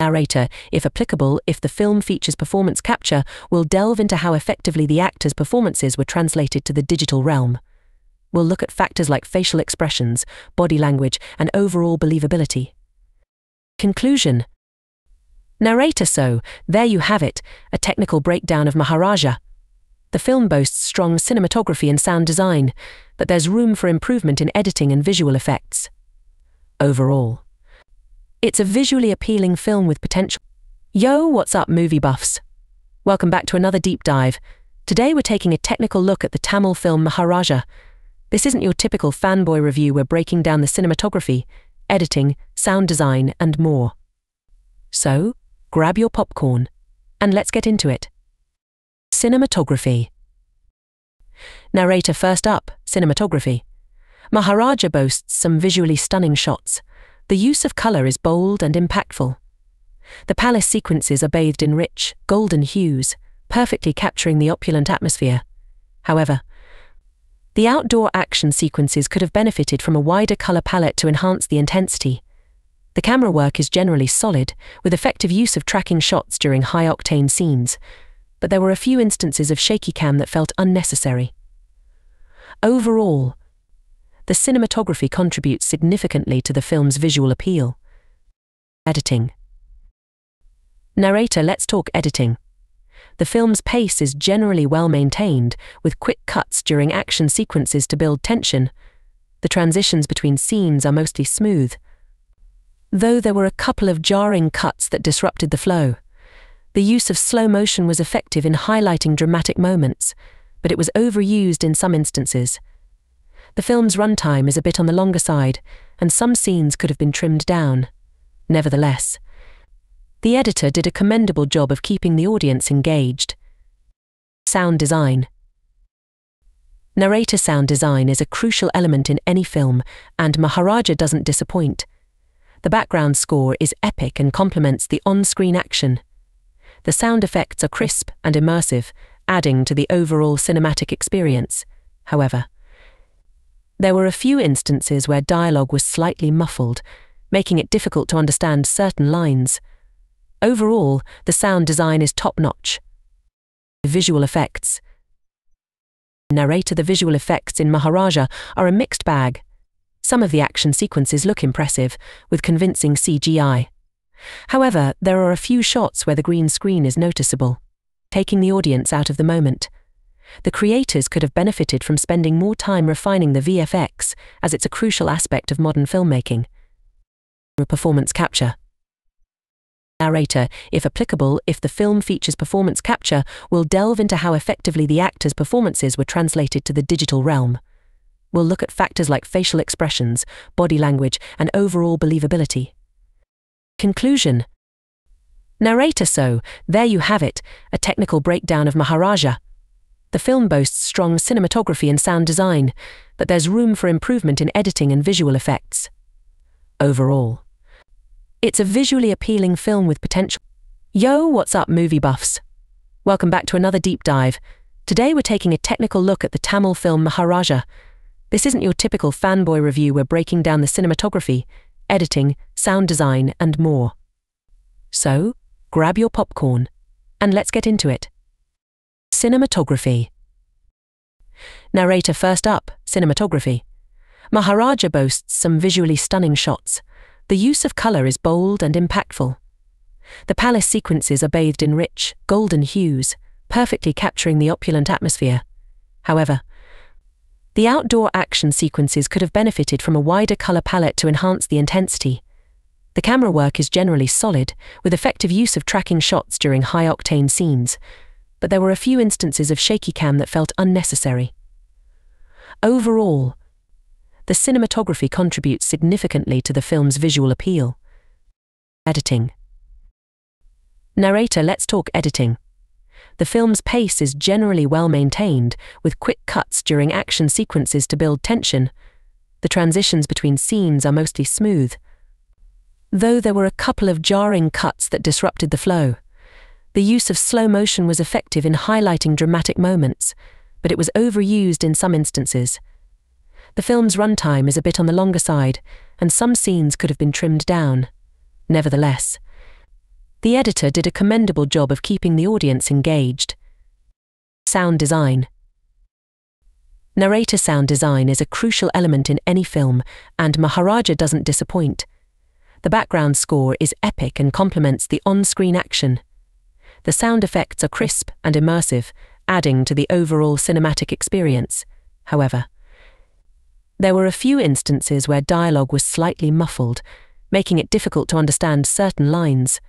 Narrator. If applicable, if the film features performance capture, we'll delve into how effectively the actors' performances were translated to the digital realm. We'll look at factors like facial expressions, body language, and overall believability. Conclusion. Narrator. So, there you have it, a technical breakdown of Maharaja. The film boasts strong cinematography and sound design, but there's room for improvement in editing and visual effects. Overall, it's a visually appealing film with potential. Yo, what's up, movie buffs? Welcome back to another deep dive. Today we're taking a technical look at the Tamil film Maharaja. This isn't your typical fanboy review. We're breaking down the cinematography, editing, sound design, and more. So, grab your popcorn, and let's get into it. Cinematography. Narrator. First up, cinematography. Maharaja boasts some visually stunning shots. The use of colour is bold and impactful. The palace sequences are bathed in rich, golden hues, perfectly capturing the opulent atmosphere. However, the outdoor action sequences could have benefited from a wider colour palette to enhance the intensity. The camera work is generally solid, with effective use of tracking shots during high-octane scenes, but there were a few instances of shaky cam that felt unnecessary. Overall, the cinematography contributes significantly to the film's visual appeal. Editing. Narrator, let's talk editing. The film's pace is generally well-maintained, with quick cuts during action sequences to build tension. The transitions between scenes are mostly smooth, though there were a couple of jarring cuts that disrupted the flow. The use of slow motion was effective in highlighting dramatic moments, but it was overused in some instances. The film's runtime is a bit on the longer side, and some scenes could have been trimmed down. Nevertheless, the editor did a commendable job of keeping the audience engaged. Sound design. Narrator sound design is a crucial element in any film, and Maharaja doesn't disappoint. The background score is epic and complements the on-screen action. The sound effects are crisp and immersive, adding to the overall cinematic experience. However, there were a few instances where dialogue was slightly muffled, making it difficult to understand certain lines. Overall, the sound design is top-notch. Visual effects. Narrator, the visual effects in Maharaja are a mixed bag. Some of the action sequences look impressive, with convincing C G I. However, there are a few shots where the green screen is noticeable, taking the audience out of the moment. The creators could have benefited from spending more time refining the V F X, as it's a crucial aspect of modern filmmaking. Performance capture. Narrator, if applicable, if the film features performance capture, we'll delve into how effectively the actors' performances were translated to the digital realm. We'll look at factors like facial expressions, body language, and overall believability. Conclusion. Narrator, so, there you have it, a technical breakdown of Maharaja. The film boasts strong cinematography and sound design, but there's room for improvement in editing and visual effects. Overall, it's a visually appealing film with potential. Yo, what's up, movie buffs? Welcome back to another deep dive. Today we're taking a technical look at the Tamil film Maharaja. This isn't your typical fanboy review. We're breaking down the cinematography, editing, sound design, and more. So, grab your popcorn, and let's get into it. Cinematography. Narrator, first up, cinematography. Maharaja boasts some visually stunning shots. The use of color is bold and impactful. The palace sequences are bathed in rich, golden hues, perfectly capturing the opulent atmosphere. However, the outdoor action sequences could have benefited from a wider color palette to enhance the intensity. The camera work is generally solid, with effective use of tracking shots during high-octane scenes, but there were a few instances of shaky cam that felt unnecessary. Overall, the cinematography contributes significantly to the film's visual appeal. Editing. Narrator, let's talk editing. The film's pace is generally well-maintained, with quick cuts during action sequences to build tension. The transitions between scenes are mostly smooth, though there were a couple of jarring cuts that disrupted the flow. The use of slow motion was effective in highlighting dramatic moments, but it was overused in some instances. The film's runtime is a bit on the longer side, and some scenes could have been trimmed down. Nevertheless, the editor did a commendable job of keeping the audience engaged. Sound design. Narrator sound design is a crucial element in any film, and Maharaja doesn't disappoint. The background score is epic and complements the on-screen action. The sound effects are crisp and immersive, adding to the overall cinematic experience. However, there were a few instances where dialogue was slightly muffled, making it difficult to understand certain lines.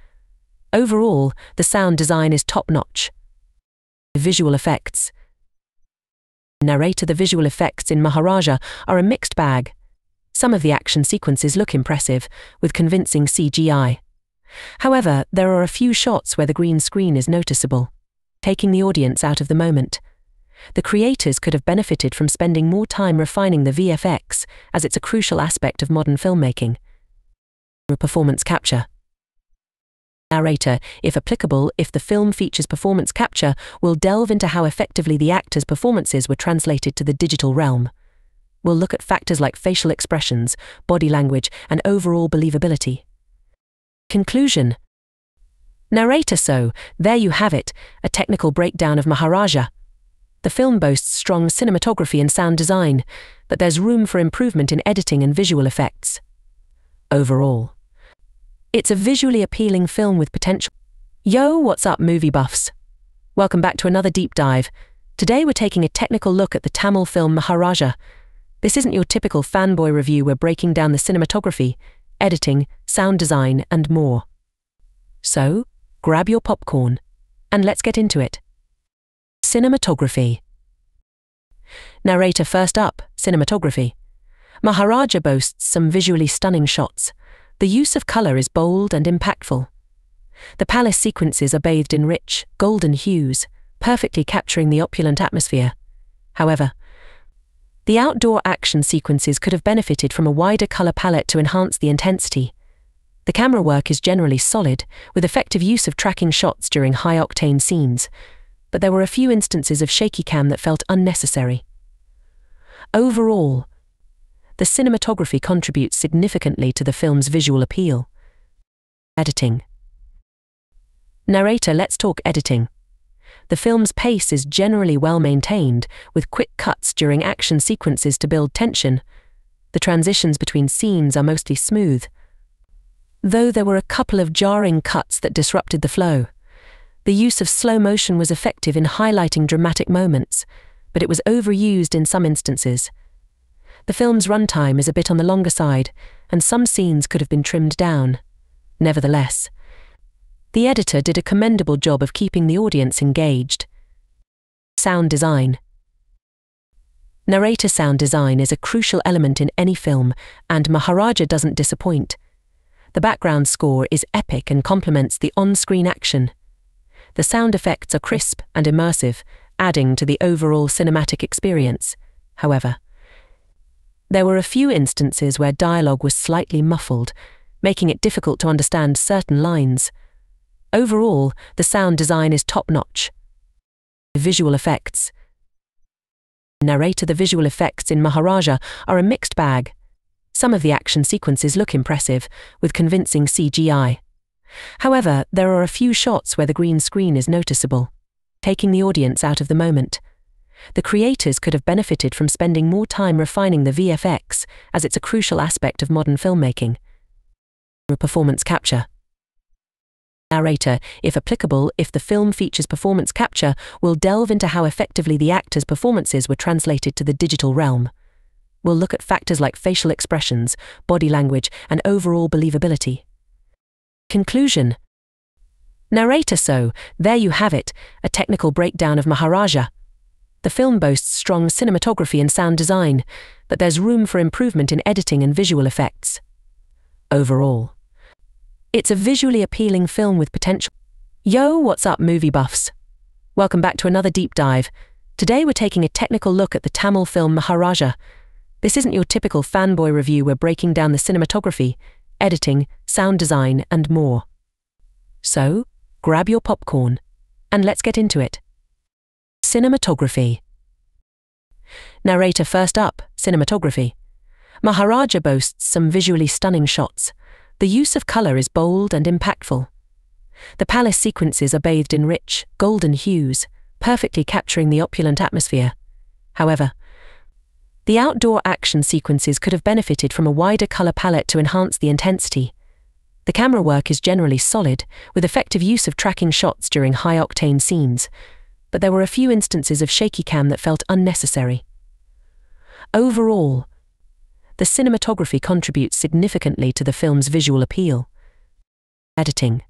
Overall, the sound design is top-notch. Visual effects. Narrator, the visual effects in Maharaja are a mixed bag. Some of the action sequences look impressive, with convincing C G I. However, there are a few shots where the green screen is noticeable, taking the audience out of the moment. The creators could have benefited from spending more time refining the V F X, as it's a crucial aspect of modern filmmaking. Performance capture. Narrator, if applicable, if the film features performance capture, we'll delve into how effectively the actors' performances were translated to the digital realm. We'll look at factors like facial expressions, body language, and overall believability. Conclusion. Narrator. So, there you have it, a technical breakdown of Maharaja. The film boasts strong cinematography and sound design, but there's room for improvement in editing and visual effects. Overall, it's a visually appealing film with potential. Yo, what's up, movie buffs? Welcome back to another deep dive. Today we're taking a technical look at the Tamil film Maharaja. This isn't your typical fanboy review. We're breaking down the cinematography, editing, sound design, and more. So, grab your popcorn, and let's get into it. Cinematography. Narrator. First up, cinematography. Maharaja boasts some visually stunning shots. The use of color is bold and impactful. The palace sequences are bathed in rich, golden hues, perfectly capturing the opulent atmosphere. However, the outdoor action sequences could have benefited from a wider color palette to enhance the intensity. The camera work is generally solid, with effective use of tracking shots during high-octane scenes, but there were a few instances of shaky cam that felt unnecessary. Overall, the cinematography contributes significantly to the film's visual appeal. Editing. Narrator. Let's talk editing. The film's pace is generally well maintained, with quick cuts during action sequences to build tension. The transitions between scenes are mostly smooth, though there were a couple of jarring cuts that disrupted the flow. The use of slow motion was effective in highlighting dramatic moments, but it was overused in some instances. The film's runtime is a bit on the longer side, and some scenes could have been trimmed down. Nevertheless, the editor did a commendable job of keeping the audience engaged. Sound design. Narrator. Sound design is a crucial element in any film, and Maharaja doesn't disappoint. The background score is epic and complements the on-screen action. The sound effects are crisp and immersive, adding to the overall cinematic experience. However, there were a few instances where dialogue was slightly muffled, making it difficult to understand certain lines. Overall, the sound design is top-notch. Visual effects. Narrator. The visual effects in Maharaja are a mixed bag. Some of the action sequences look impressive, with convincing C G I. However, there are a few shots where the green screen is noticeable, taking the audience out of the moment. The creators could have benefited from spending more time refining the V F X, as it's a crucial aspect of modern filmmaking. Performance capture. Narrator, if applicable, if the film features performance capture, we'll delve into how effectively the actors' performances were translated to the digital realm. We'll look at factors like facial expressions, body language, and overall believability. Conclusion. Narrator. So, there you have it, a technical breakdown of Maharaja. The film boasts strong cinematography and sound design, but there's room for improvement in editing and visual effects. Overall, it's a visually appealing film with potential. Yo, what's up, movie buffs? Welcome back to another deep dive. Today we're taking a technical look at the Tamil film Maharaja. This isn't your typical fanboy review. We're breaking down the cinematography, editing, sound design, and more. So, grab your popcorn, and let's get into it. Cinematography. Narrator. First up, cinematography. Maharaja boasts some visually stunning shots. The use of color is bold and impactful. The palace sequences are bathed in rich, golden hues, perfectly capturing the opulent atmosphere. However, the outdoor action sequences could have benefited from a wider color palette to enhance the intensity. The camera work is generally solid, with effective use of tracking shots during high-octane scenes, but there were a few instances of shaky cam that felt unnecessary. Overall, the cinematography contributes significantly to the film's visual appeal. Editing.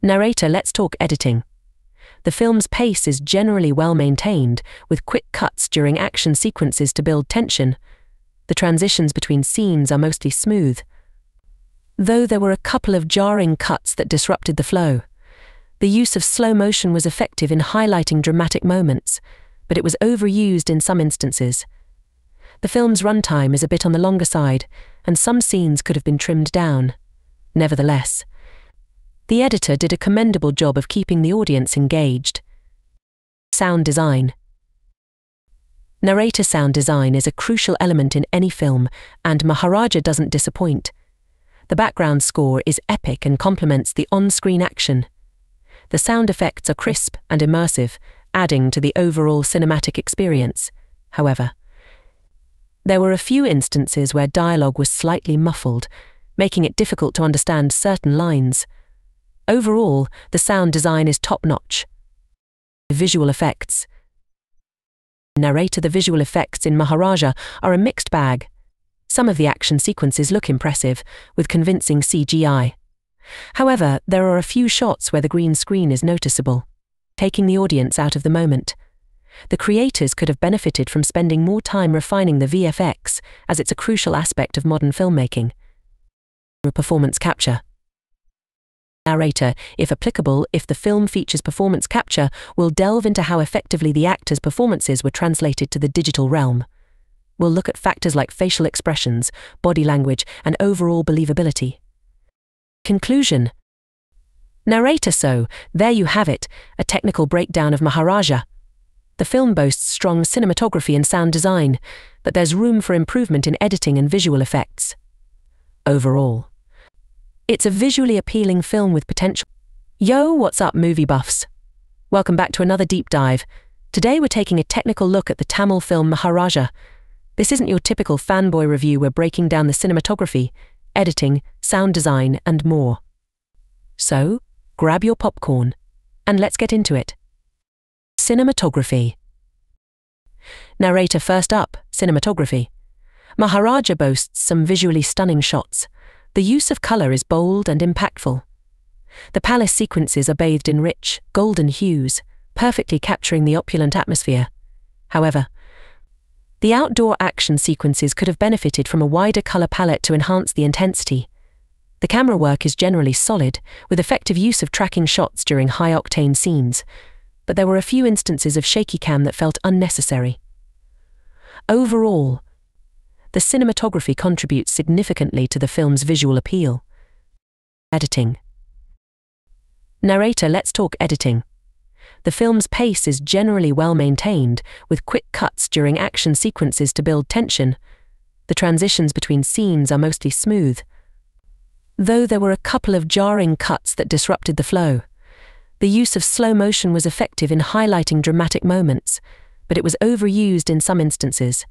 Narrator. Let's talk editing. The film's pace is generally well maintained, with quick cuts during action sequences to build tension. The transitions between scenes are mostly smooth, though there were a couple of jarring cuts that disrupted the flow. The use of slow motion was effective in highlighting dramatic moments, but it was overused in some instances. The film's runtime is a bit on the longer side, and some scenes could have been trimmed down. Nevertheless, the editor did a commendable job of keeping the audience engaged. Sound design. Narrator. Sound design is a crucial element in any film, and Maharaja doesn't disappoint. The background score is epic and complements the on-screen action. The sound effects are crisp and immersive, adding to the overall cinematic experience. However, there were a few instances where dialogue was slightly muffled, making it difficult to understand certain lines. Overall, the sound design is top-notch. Visual effects. Narrator The visual effects in Maharaja are a mixed bag. Some of the action sequences look impressive, with convincing C G I. However, there are a few shots where the green screen is noticeable, taking the audience out of the moment. The creators could have benefited from spending more time refining the V F X, as it's a crucial aspect of modern filmmaking. Performance capture. Narrator, if applicable, if the film features performance capture, will delve into how effectively the actors' performances were translated to the digital realm. We'll look at factors like facial expressions, body language, and overall believability. Conclusion. Narrator So, there you have it, a technical breakdown of Maharaja. The film boasts strong cinematography and sound design, but there's room for improvement in editing and visual effects. Overall, it's a visually appealing film with potential. Yo, what's up, movie buffs? Welcome back to another deep dive. Today we're taking a technical look at the Tamil film Maharaja. This isn't your typical fanboy review. We're breaking down the cinematography, editing, sound design, and more. So, grab your popcorn, and let's get into it. Cinematography. Narrator first up, cinematography. Maharaja boasts some visually stunning shots. The use of color is bold and impactful. The palace sequences are bathed in rich, golden hues, perfectly capturing the opulent atmosphere. However, the outdoor action sequences could have benefited from a wider color palette to enhance the intensity. The camera work is generally solid, with effective use of tracking shots during high-octane scenes, but there were a few instances of shaky cam that felt unnecessary. Overall, the cinematography contributes significantly to the film's visual appeal. Editing. Narrator Let's talk editing. The film's pace is generally well-maintained, with quick cuts during action sequences to build tension. The transitions between scenes are mostly smooth, though there were a couple of jarring cuts that disrupted the flow. The use of slow motion was effective in highlighting dramatic moments, but it was overused in some instances.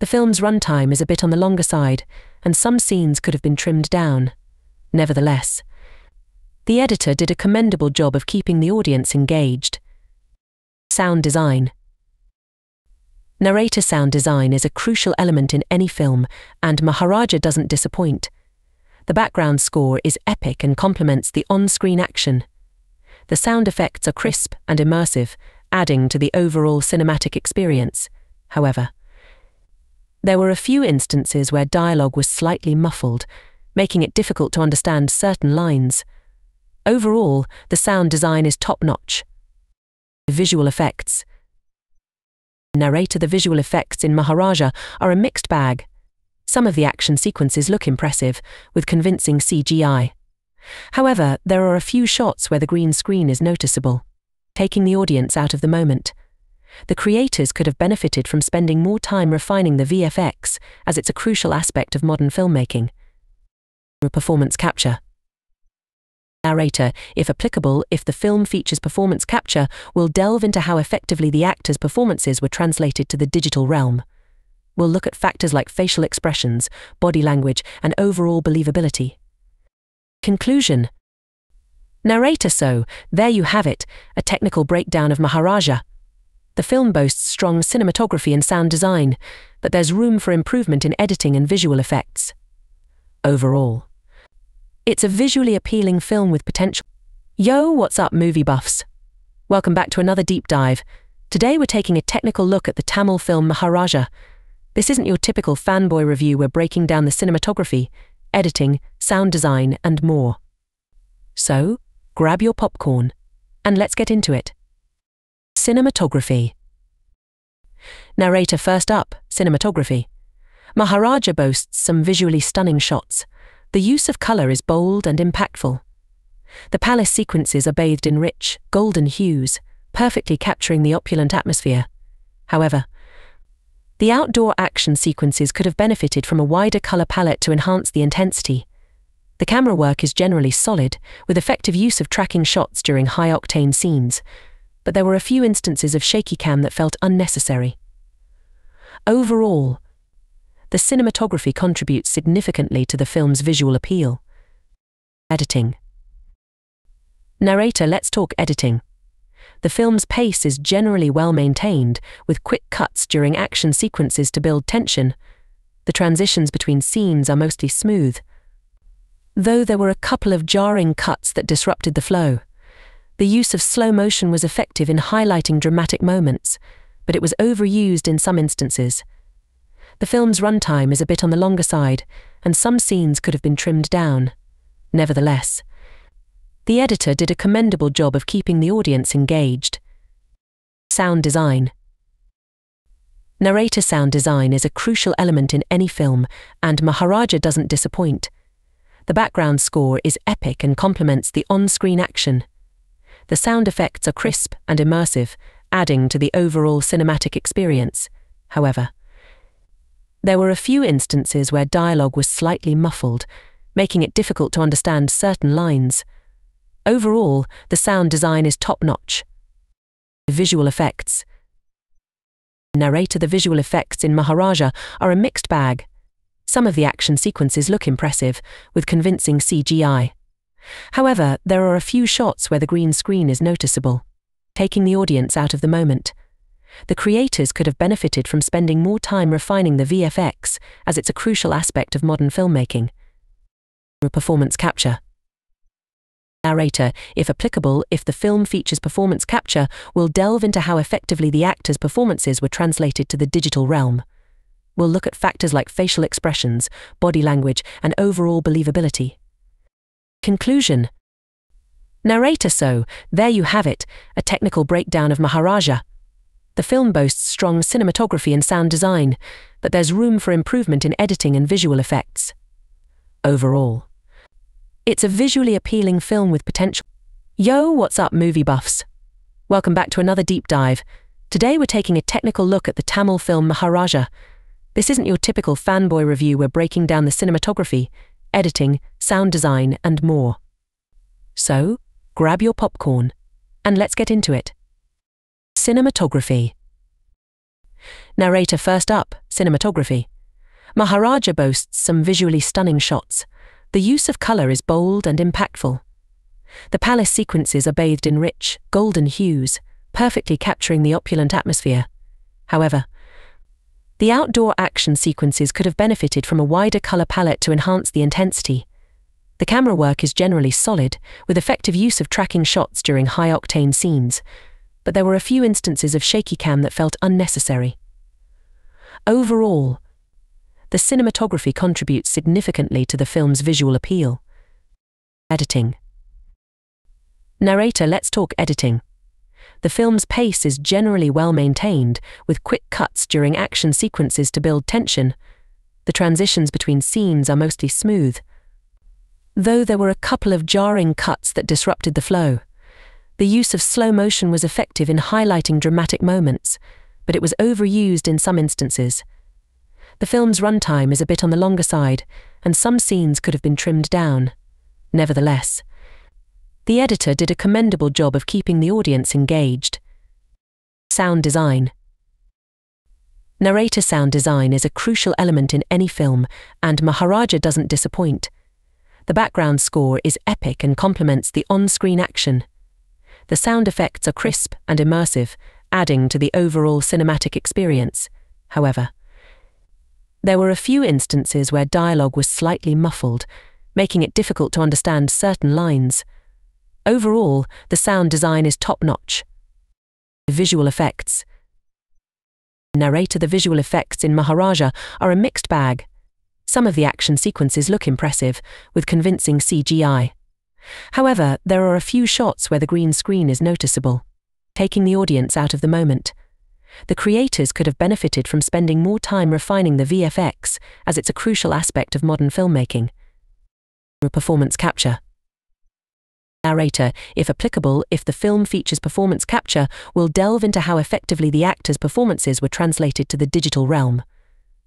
The film's runtime is a bit on the longer side, and some scenes could have been trimmed down. Nevertheless, the editor did a commendable job of keeping the audience engaged. Sound design. Narrator sound design is a crucial element in any film, and Maharaja doesn't disappoint. The background score is epic and complements the on-screen action. The sound effects are crisp and immersive, adding to the overall cinematic experience. However, there were a few instances where dialogue was slightly muffled, making it difficult to understand certain lines. Overall, the sound design is top-notch. Visual effects. Narrator The visual effects in Maharaja are a mixed bag. Some of the action sequences look impressive, with convincing C G I. However, there are a few shots where the green screen is noticeable, taking the audience out of the moment. The creators could have benefited from spending more time refining the V F X, as it's a crucial aspect of modern filmmaking. Performance capture. Narrator, if applicable, if the film features performance capture, will delve into how effectively the actors' performances were translated to the digital realm. We'll look at factors like facial expressions, body language, and overall believability. Conclusion. Narrator So, there you have it, a technical breakdown of Maharaja. The film boasts strong cinematography and sound design, but there's room for improvement in editing and visual effects. Overall, it's a visually appealing film with potential. Yo, what's up, movie buffs? Welcome back to another deep dive. Today we're taking a technical look at the Tamil film Maharaja. This isn't your typical fanboy review. We're breaking down the cinematography, editing, sound design, and more. So, grab your popcorn, and let's get into it. Cinematography. Narrator first up, cinematography. Maharaja boasts some visually stunning shots. The use of color is bold and impactful. The palace sequences are bathed in rich, golden hues, perfectly capturing the opulent atmosphere. However, the outdoor action sequences could have benefited from a wider color palette to enhance the intensity. The camera work is generally solid, with effective use of tracking shots during high-octane scenes, but there were a few instances of shaky cam that felt unnecessary. Overall, the cinematography contributes significantly to the film's visual appeal. Editing. Narrator, let's talk editing. The film's pace is generally well-maintained, with quick cuts during action sequences to build tension. The transitions between scenes are mostly smooth, though there were a couple of jarring cuts that disrupted the flow. The use of slow motion was effective in highlighting dramatic moments, but it was overused in some instances. The film's runtime is a bit on the longer side, and some scenes could have been trimmed down. Nevertheless, the editor did a commendable job of keeping the audience engaged. Sound design. Narrator sound design is a crucial element in any film, and Maharaja doesn't disappoint. The background score is epic and complements the on-screen action. The sound effects are crisp and immersive, adding to the overall cinematic experience. However, there were a few instances where dialogue was slightly muffled, making it difficult to understand certain lines. Overall, the sound design is top-notch. Visual effects. Narrator, the visual effects in Maharaja are a mixed bag. Some of the action sequences look impressive, with convincing C G I. However, there are a few shots where the green screen is noticeable, taking the audience out of the moment. The creators could have benefited from spending more time refining the V F X, as it's a crucial aspect of modern filmmaking. Performance capture. Narrator, if applicable, if the film features performance capture, we'll delve into how effectively the actors' performances were translated to the digital realm. We'll look at factors like facial expressions, body language, and overall believability. Conclusion. Narrator, so, there you have it, a technical breakdown of Maharaja. The film boasts strong cinematography and sound design, but there's room for improvement in editing and visual effects. Overall, it's a visually appealing film with potential. Yo, what's up, movie buffs? Welcome back to another deep dive. Today we're taking a technical look at the Tamil film Maharaja. This isn't your typical fanboy review. We're breaking down the cinematography, editing, sound design, and more. So, grab your popcorn, and let's get into it. Cinematography. Narrator, first up, cinematography. Maharaja boasts some visually stunning shots. The use of color is bold and impactful. The palace sequences are bathed in rich, golden hues, perfectly capturing the opulent atmosphere. However, the outdoor action sequences could have benefited from a wider color palette to enhance the intensity. The camera work is generally solid, with effective use of tracking shots during high-octane scenes, but there were a few instances of shaky cam that felt unnecessary. Overall, the cinematography contributes significantly to the film's visual appeal. Editing. Narrator, let's talk editing. The film's pace is generally well-maintained, with quick cuts during action sequences to build tension. The transitions between scenes are mostly smooth, though there were a couple of jarring cuts that disrupted the flow. The use of slow motion was effective in highlighting dramatic moments, but it was overused in some instances. The film's runtime is a bit on the longer side, and some scenes could have been trimmed down. Nevertheless, the editor did a commendable job of keeping the audience engaged. Sound design. Narrator sound design is a crucial element in any film, and Maharaja doesn't disappoint. The background score is epic and complements the on-screen action. The sound effects are crisp and immersive, adding to the overall cinematic experience. However, there were a few instances where dialogue was slightly muffled, making it difficult to understand certain lines. Overall, the sound design is top-notch. Visual effects. Narrator, the visual effects in Maharaja are a mixed bag. Some of the action sequences look impressive, with convincing C G I. However, there are a few shots where the green screen is noticeable, taking the audience out of the moment. The creators could have benefited from spending more time refining the V F X, as it's a crucial aspect of modern filmmaking. Performance capture. Narrator, if applicable, if the film features performance capture, we'll delve into how effectively the actors' performances were translated to the digital realm.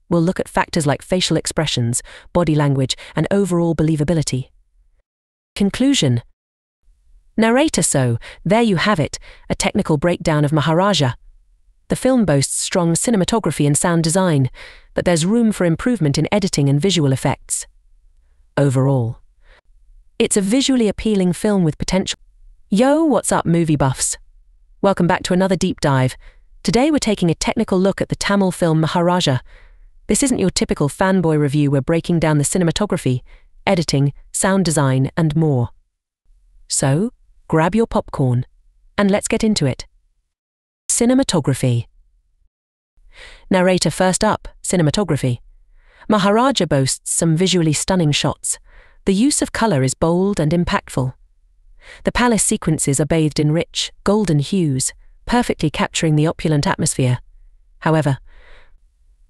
We'll look at factors like facial expressions, body language, and overall believability. Conclusion. Narrator. So, there you have it, a technical breakdown of Maharaja. The film boasts strong cinematography and sound design, but there's room for improvement in editing and visual effects. Overall, it's a visually appealing film with potential. Yo, what's up, movie buffs? Welcome back to another deep dive. Today we're taking a technical look at the Tamil film Maharaja. This isn't your typical fanboy review. We're breaking down the cinematography, editing, sound design, and more. So, grab your popcorn, and let's get into it. Cinematography. Narrator. First up, cinematography. Maharaja boasts some visually stunning shots. The use of color is bold and impactful. The palace sequences are bathed in rich, golden hues, perfectly capturing the opulent atmosphere. However,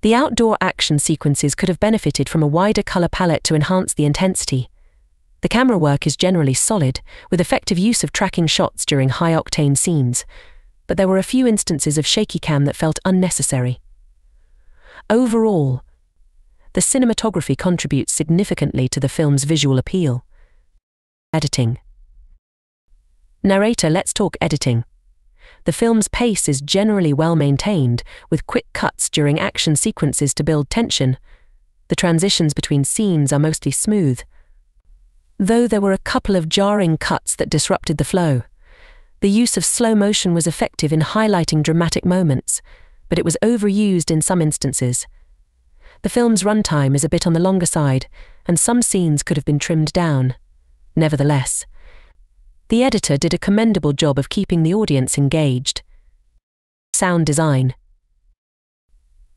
the outdoor action sequences could have benefited from a wider color palette to enhance the intensity. The camera work is generally solid, with effective use of tracking shots during high-octane scenes, but there were a few instances of shaky cam that felt unnecessary. Overall, the cinematography contributes significantly to the film's visual appeal. Editing. Narrator. Let's talk editing. The film's pace is generally well maintained, with quick cuts during action sequences to build tension. The transitions between scenes are mostly smooth, though there were a couple of jarring cuts that disrupted the flow. The use of slow motion was effective in highlighting dramatic moments, but it was overused in some instances. The film's runtime is a bit on the longer side, and some scenes could have been trimmed down. Nevertheless, the editor did a commendable job of keeping the audience engaged. Sound design.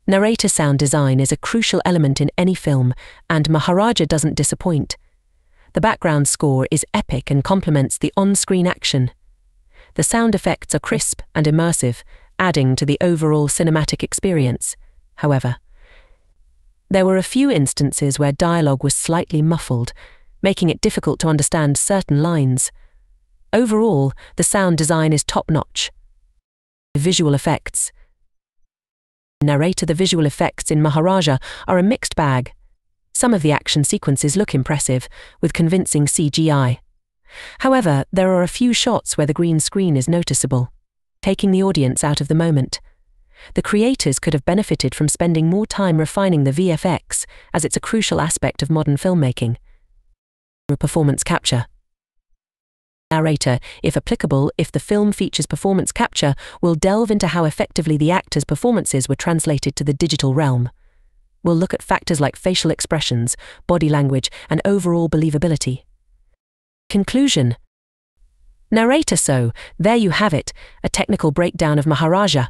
Narrator. Sound design is a crucial element in any film, and Maharaja doesn't disappoint. The background score is epic and complements the on-screen action. The sound effects are crisp and immersive, adding to the overall cinematic experience. However, there were a few instances where dialogue was slightly muffled, making it difficult to understand certain lines. Overall, the sound design is top-notch. Visual effects. Narrator. The visual effects in Maharaja are a mixed bag. Some of the action sequences look impressive, with convincing C G I. However, there are a few shots where the green screen is noticeable, taking the audience out of the moment. The creators could have benefited from spending more time refining the V F X, as it's a crucial aspect of modern filmmaking. Performance capture. Narrator, if applicable, if the film features performance capture, we'll delve into how effectively the actors' performances were translated to the digital realm. We'll look at factors like facial expressions, body language, and overall believability. Conclusion. Narrator. So, there you have it, a technical breakdown of Maharaja.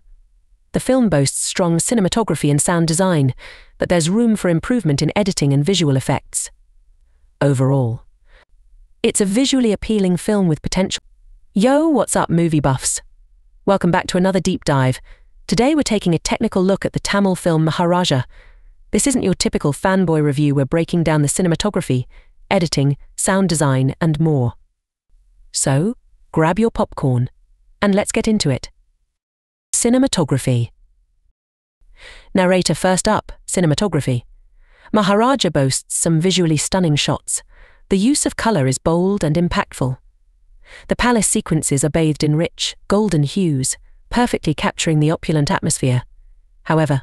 The film boasts strong cinematography and sound design, but there's room for improvement in editing and visual effects. Overall, it's a visually appealing film with potential. Yo, what's up, movie buffs? Welcome back to another deep dive. Today we're taking a technical look at the Tamil film Maharaja. This isn't your typical fanboy review. We're breaking down the cinematography, editing, sound design, and more. So, grab your popcorn, and let's get into it. Cinematography. Narrator. First up, cinematography. Maharaja boasts some visually stunning shots. The use of color is bold and impactful. The palace sequences are bathed in rich, golden hues, perfectly capturing the opulent atmosphere. However,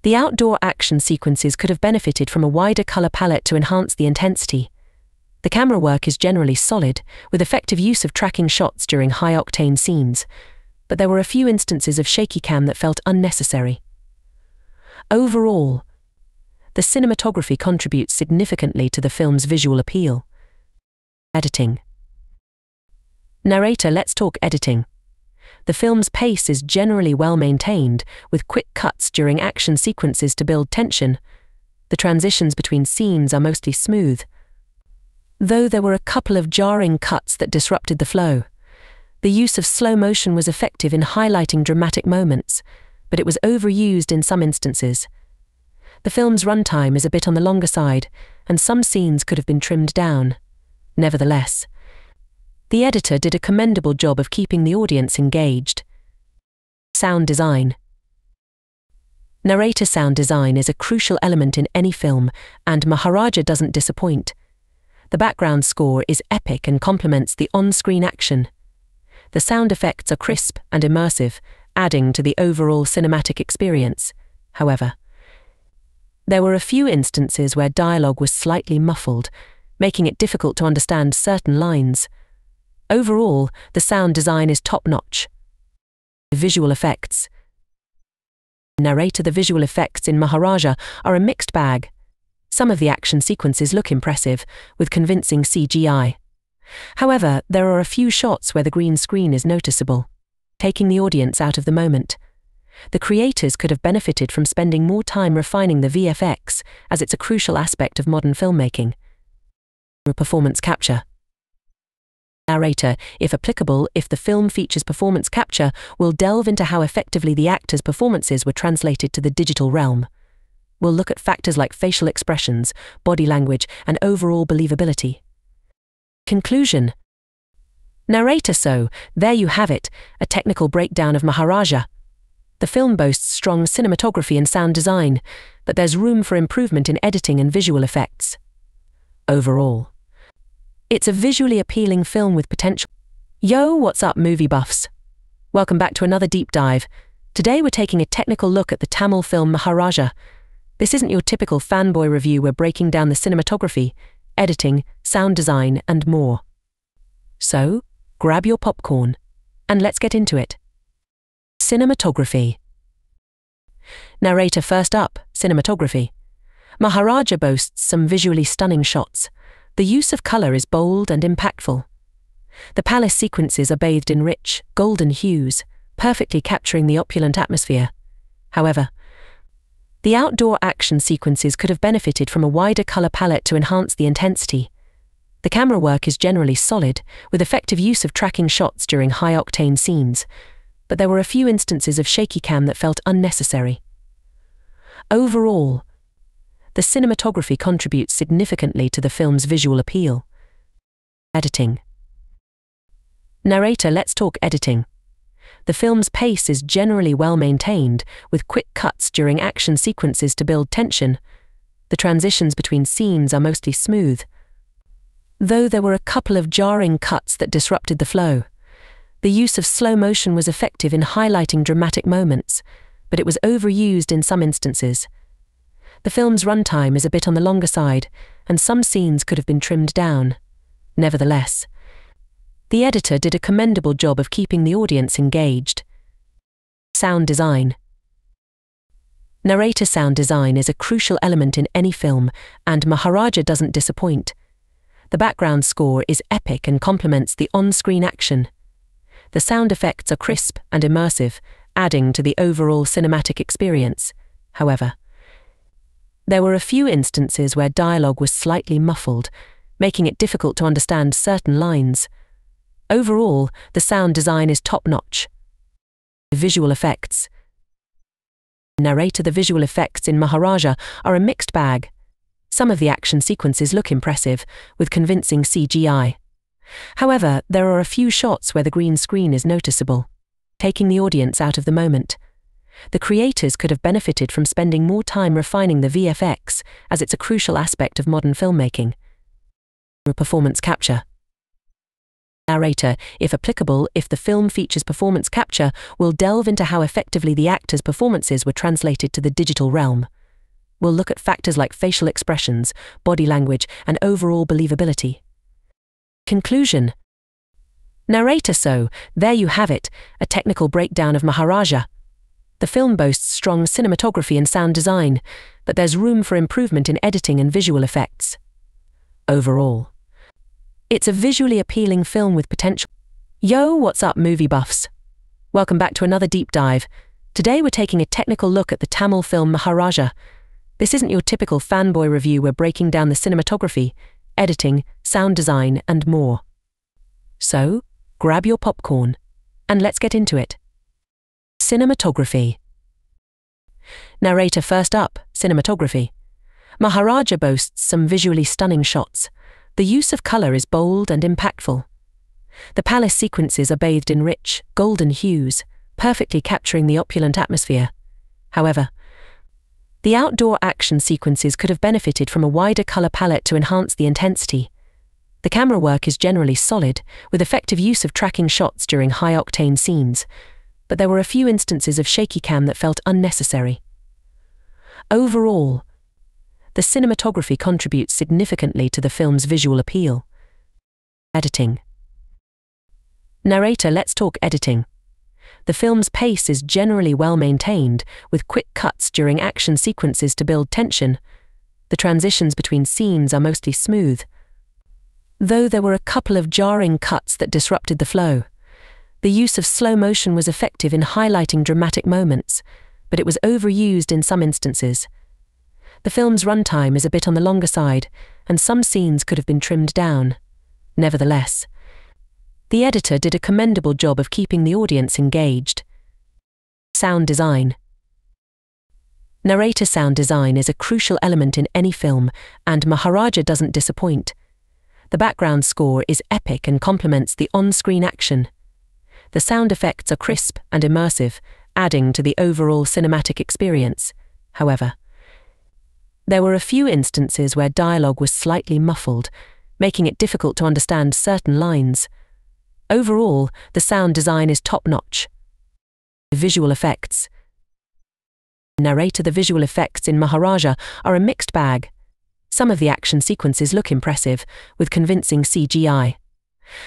the outdoor action sequences could have benefited from a wider color palette to enhance the intensity. The camera work is generally solid, with effective use of tracking shots during high-octane scenes, but there were a few instances of shaky cam that felt unnecessary. Overall, the cinematography contributes significantly to the film's visual appeal. Editing. Narrator. Let's talk editing. The film's pace is generally well maintained, with quick cuts during action sequences to build tension. The transitions between scenes are mostly smooth, though there were a couple of jarring cuts that disrupted the flow. The use of slow motion was effective in highlighting dramatic moments, but it was overused in some instances. The film's runtime is a bit on the longer side, and some scenes could have been trimmed down. Nevertheless, the editor did a commendable job of keeping the audience engaged. Sound design. Narrator. Sound design is a crucial element in any film, and Maharaja doesn't disappoint. The background score is epic and complements the on-screen action. The sound effects are crisp and immersive, adding to the overall cinematic experience. However, there were a few instances where dialogue was slightly muffled, making it difficult to understand certain lines. Overall, the sound design is top-notch. Visual effects. Narrator. The visual effects in Maharaja are a mixed bag. Some of the action sequences look impressive, with convincing C G I. However, there are a few shots where the green screen is noticeable, taking the audience out of the moment. The creators could have benefited from spending more time refining the V F X, as it's a crucial aspect of modern filmmaking. Performance capture. Narrator, if applicable, if the film features performance capture, will delve into how effectively the actors' performances were translated to the digital realm. We'll look at factors like facial expressions, body language, and overall believability. Conclusion. Narrator. So, there you have it, a technical breakdown of Maharaja. The film boasts strong cinematography and sound design, but there's room for improvement in editing and visual effects. Overall, it's a visually appealing film with potential. Yo, what's up, movie buffs? Welcome back to another deep dive. Today we're taking a technical look at the Tamil film Maharaja. This isn't your typical fanboy review. We're breaking down the cinematography, editing, sound design, and more. So, grab your popcorn, and let's get into it. Cinematography. Narrator. First up, cinematography. Maharaja boasts some visually stunning shots. The use of colour is bold and impactful. The palace sequences are bathed in rich, golden hues, perfectly capturing the opulent atmosphere. However, the outdoor action sequences could have benefited from a wider colour palette to enhance the intensity. The camera work is generally solid, with effective use of tracking shots during high-octane scenes, but there were a few instances of shaky cam that felt unnecessary. Overall, the cinematography contributes significantly to the film's visual appeal. Editing. Narrator. Let's talk editing. The film's pace is generally well-maintained, with quick cuts during action sequences to build tension. The transitions between scenes are mostly smooth, though there were a couple of jarring cuts that disrupted the flow. The use of slow motion was effective in highlighting dramatic moments, but it was overused in some instances. The film's runtime is a bit on the longer side, and some scenes could have been trimmed down. Nevertheless, the editor did a commendable job of keeping the audience engaged. Sound design. Narrator. Sound design is a crucial element in any film, and Maharaja doesn't disappoint. The background score is epic and complements the on-screen action. The sound effects are crisp and immersive, adding to the overall cinematic experience. However, there were a few instances where dialogue was slightly muffled, making it difficult to understand certain lines. Overall, the sound design is top-notch. Visual effects. Narrator. The visual effects in Maharaja are a mixed bag. Some of the action sequences look impressive, with convincing C G I. However, there are a few shots where the green screen is noticeable, taking the audience out of the moment. The creators could have benefited from spending more time refining the V F X, as it's a crucial aspect of modern filmmaking. Performance capture. Narrator. If applicable, if the film features performance capture, we'll delve into how effectively the actors' performances were translated to the digital realm. We'll look at factors like facial expressions, body language, and overall believability. Conclusion. Narrator. So, there you have it, a technical breakdown of Maharaja. The film boasts strong cinematography and sound design, but there's room for improvement in editing and visual effects. Overall, it's a visually appealing film with potential. Yo, what's up, movie buffs? Welcome back to another deep dive. Today we're taking a technical look at the Tamil film Maharaja. This isn't your typical fanboy review. We're breaking down the cinematography, editing, sound design, and more. So, grab your popcorn, and let's get into it. Cinematography. Narrator. First up, cinematography. Maharaja boasts some visually stunning shots. The use of colour is bold and impactful. The palace sequences are bathed in rich, golden hues, perfectly capturing the opulent atmosphere. However, the outdoor action sequences could have benefited from a wider colour palette to enhance the intensity. The camera work is generally solid, with effective use of tracking shots during high-octane scenes, but there were a few instances of shaky cam that felt unnecessary. Overall, the cinematography contributes significantly to the film's visual appeal. Editing. Narrator, let's talk editing. The film's pace is generally well-maintained, with quick cuts during action sequences to build tension. The transitions between scenes are mostly smooth, though there were a couple of jarring cuts that disrupted the flow. The use of slow motion was effective in highlighting dramatic moments, but it was overused in some instances. The film's runtime is a bit on the longer side, and some scenes could have been trimmed down. Nevertheless, the editor did a commendable job of keeping the audience engaged. Sound design. Narrator sound design is a crucial element in any film, and Maharaja doesn't disappoint. The background score is epic and complements the on-screen action. The sound effects are crisp and immersive, adding to the overall cinematic experience. However, there were a few instances where dialogue was slightly muffled, making it difficult to understand certain lines. Overall, the sound design is top-notch. Visual effects. Narrator, the visual effects in Maharaja are a mixed bag. Some of the action sequences look impressive, with convincing C G I.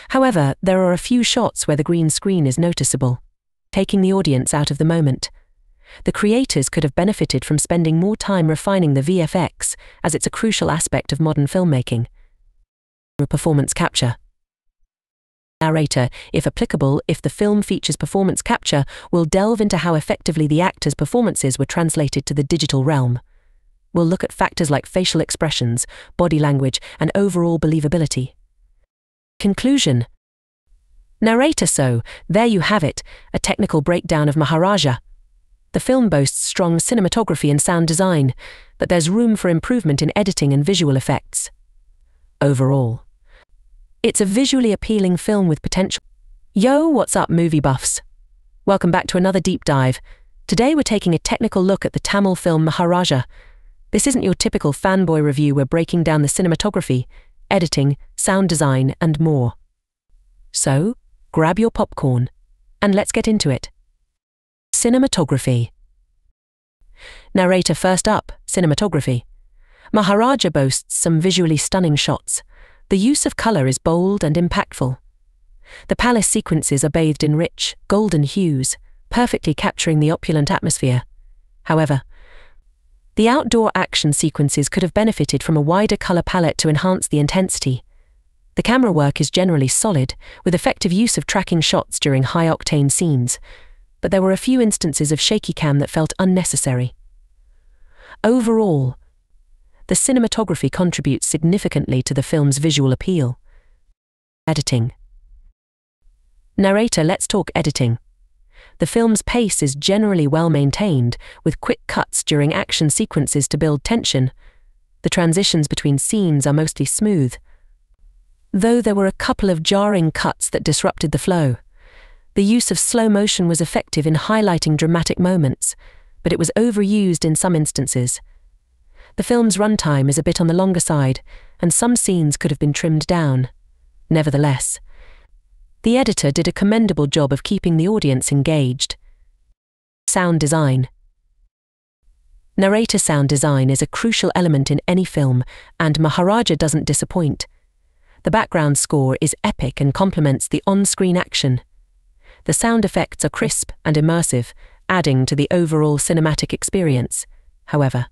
However, there are a few shots where the green screen is noticeable, taking the audience out of the moment. The creators could have benefited from spending more time refining the V F X, as it's a crucial aspect of modern filmmaking. Performance capture. Narrator, if applicable, if the film features performance capture, we'll delve into how effectively the actors' performances were translated to the digital realm. We'll look at factors like facial expressions, body language, and overall believability. Conclusion. Narrator, so, there you have it, a technical breakdown of Maharaja. The film boasts strong cinematography and sound design, but there's room for improvement in editing and visual effects. Overall, it's a visually appealing film with potential. Yo, what's up, movie buffs? Welcome back to another deep dive. Today we're taking a technical look at the Tamil film Maharaja. This isn't your typical fanboy review. We're breaking down the cinematography, editing, sound design, and more. So, grab your popcorn, and let's get into it. Cinematography. Narrator, first up, cinematography. Maharaja boasts some visually stunning shots. The use of color is bold and impactful. The palace sequences are bathed in rich, golden hues, perfectly capturing the opulent atmosphere. However, the outdoor action sequences could have benefited from a wider color palette to enhance the intensity. The camera work is generally solid, with effective use of tracking shots during high-octane scenes, but there were a few instances of shaky cam that felt unnecessary. Overall, the cinematography contributes significantly to the film's visual appeal. Editing. Narrator, let's talk editing. The film's pace is generally well-maintained, with quick cuts during action sequences to build tension. The transitions between scenes are mostly smooth, though there were a couple of jarring cuts that disrupted the flow. The use of slow motion was effective in highlighting dramatic moments, but it was overused in some instances. The film's runtime is a bit on the longer side, and some scenes could have been trimmed down. Nevertheless, the editor did a commendable job of keeping the audience engaged. Sound design. Narrator sound design is a crucial element in any film, and Maharaja doesn't disappoint. The background score is epic and complements the on-screen action. The sound effects are crisp and immersive, adding to the overall cinematic experience. However,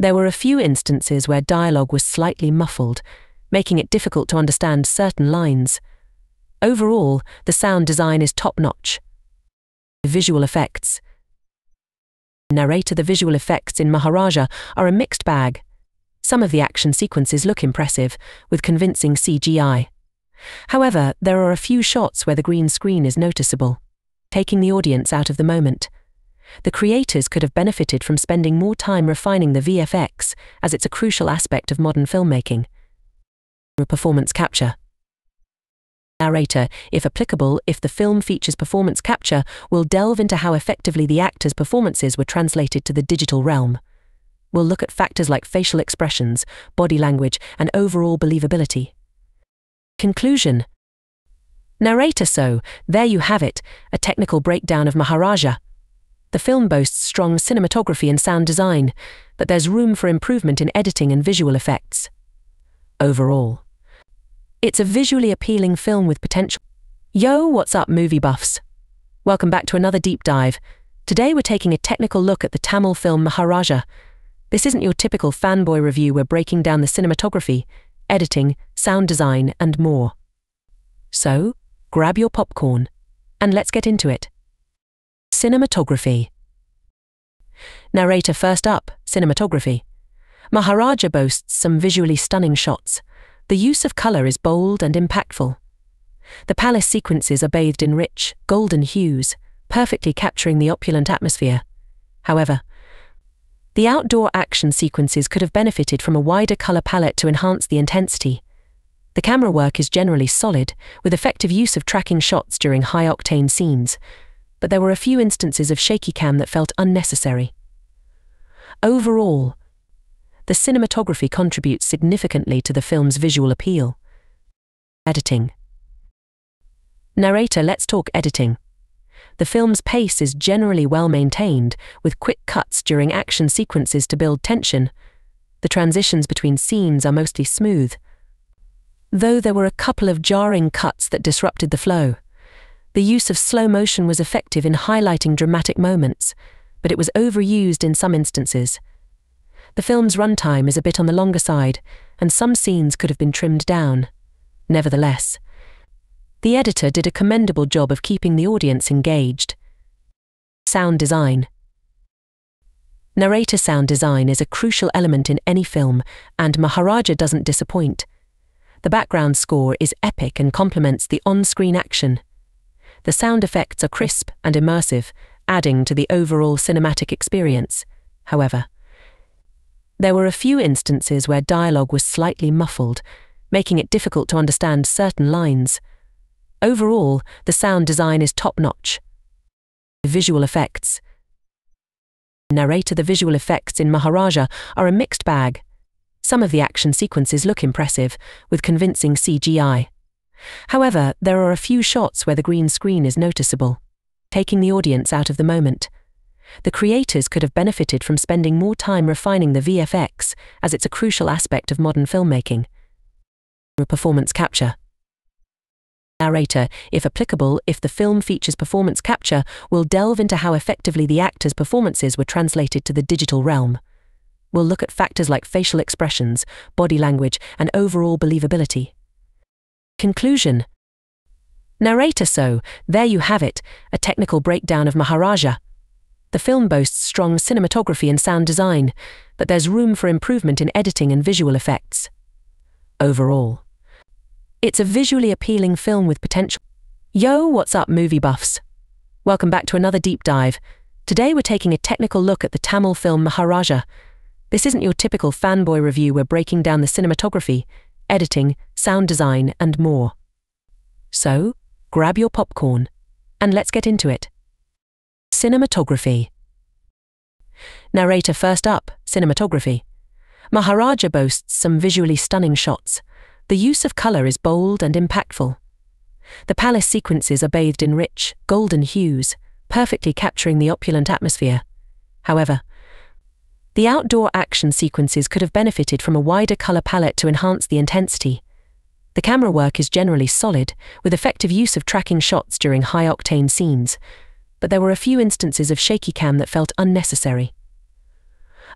there were a few instances where dialogue was slightly muffled, making it difficult to understand certain lines. Overall, the sound design is top-notch. Visual effects. Narrator, the visual effects in Maharaja are a mixed bag. Some of the action sequences look impressive, with convincing C G I. However, there are a few shots where the green screen is noticeable, taking the audience out of the moment. The creators could have benefited from spending more time refining the V F X, as it's a crucial aspect of modern filmmaking. Performance capture. Narrator, if applicable, if the film features performance capture, we'll delve into how effectively the actors' performances were translated to the digital realm. We'll look at factors like facial expressions, body language, and overall believability. Conclusion. Narrator. So, there you have it, a technical breakdown of Maharaja. The film boasts strong cinematography and sound design, but there's room for improvement in editing and visual effects. Overall, it's a visually appealing film with potential. Yo, what's up, movie buffs? Welcome back to another deep dive. Today we're taking a technical look at the Tamil film Maharaja. This isn't your typical fanboy review. We're breaking down the cinematography, editing, sound design, and more. So, grab your popcorn, and let's get into it. Cinematography. Narrator. First up, cinematography. Maharaja boasts some visually stunning shots. The use of color is bold and impactful. The palace sequences are bathed in rich, golden hues, perfectly capturing the opulent atmosphere. However, the outdoor action sequences could have benefited from a wider color palette to enhance the intensity. The camera work is generally solid, with effective use of tracking shots during high-octane scenes, but there were a few instances of shaky cam that felt unnecessary. Overall, the cinematography contributes significantly to the film's visual appeal. Editing. Narrator. Let's talk editing. The film's pace is generally well maintained, with quick cuts during action sequences to build tension. The transitions between scenes are mostly smooth, though there were a couple of jarring cuts that disrupted the flow. The use of slow motion was effective in highlighting dramatic moments, but it was overused in some instances. The film's runtime is a bit on the longer side, and some scenes could have been trimmed down. Nevertheless, the editor did a commendable job of keeping the audience engaged. Sound design. Narrator. Sound design is a crucial element in any film, and Maharaja doesn't disappoint. The background score is epic and complements the on-screen action. The sound effects are crisp and immersive, adding to the overall cinematic experience. However, there were a few instances where dialogue was slightly muffled, making it difficult to understand certain lines. Overall, the sound design is top-notch. Visual effects. Narrator. The visual effects in Maharaja are a mixed bag. Some of the action sequences look impressive, with convincing C G I. However, there are a few shots where the green screen is noticeable, taking the audience out of the moment. The creators could have benefited from spending more time refining the V F X, as it's a crucial aspect of modern filmmaking. Performance capture. Narrator, if applicable, if the film features performance capture, we'll delve into how effectively the actors' performances were translated to the digital realm. We'll look at factors like facial expressions, body language, and overall believability. Conclusion. Narrator. So, there you have it, a technical breakdown of Maharaja. The film boasts strong cinematography and sound design, but there's room for improvement in editing and visual effects. Overall, it's a visually appealing film with potential. Yo, what's up, movie buffs? Welcome back to another deep dive. Today we're taking a technical look at the Tamil film Maharaja. This isn't your typical fanboy review. We're breaking down the cinematography, editing, sound design, and more. So, grab your popcorn, and let's get into it. Cinematography. Narrator. First up, cinematography. Maharaja boasts some visually stunning shots. The use of color is bold and impactful. The palace sequences are bathed in rich, golden hues, perfectly capturing the opulent atmosphere. However, the outdoor action sequences could have benefited from a wider color palette to enhance the intensity. The camera work is generally solid, with effective use of tracking shots during high-octane scenes, but there were a few instances of shaky cam that felt unnecessary.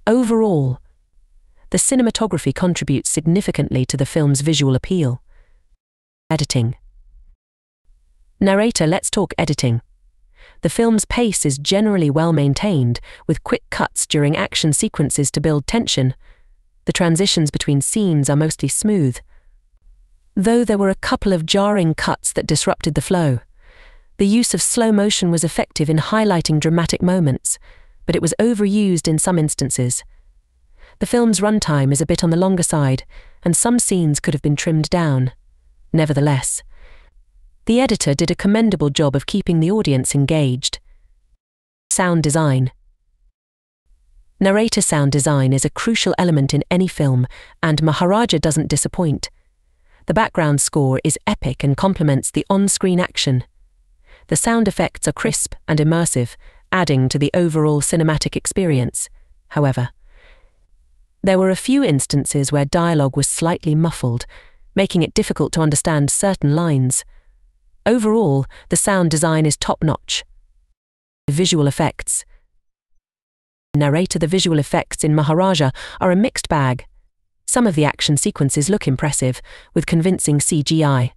Overall, the cinematography contributes significantly to the film's visual appeal. Editing. Narrator. Let's talk editing. The film's pace is generally well maintained, with quick cuts during action sequences to build tension. The transitions between scenes are mostly smooth, though there were a couple of jarring cuts that disrupted the flow. The use of slow motion was effective in highlighting dramatic moments, but it was overused in some instances. The film's runtime is a bit on the longer side, and some scenes could have been trimmed down. Nevertheless, the editor did a commendable job of keeping the audience engaged. Sound design. Narrator. Sound design is a crucial element in any film, and Maharaja doesn't disappoint. The background score is epic and complements the on-screen action. The sound effects are crisp and immersive, adding to the overall cinematic experience. However, there were a few instances where dialogue was slightly muffled, making it difficult to understand certain lines. Overall, the sound design is top-notch. Visual effects. Narrator. The visual effects in Maharaja are a mixed bag. Some of the action sequences look impressive, with convincing C G I.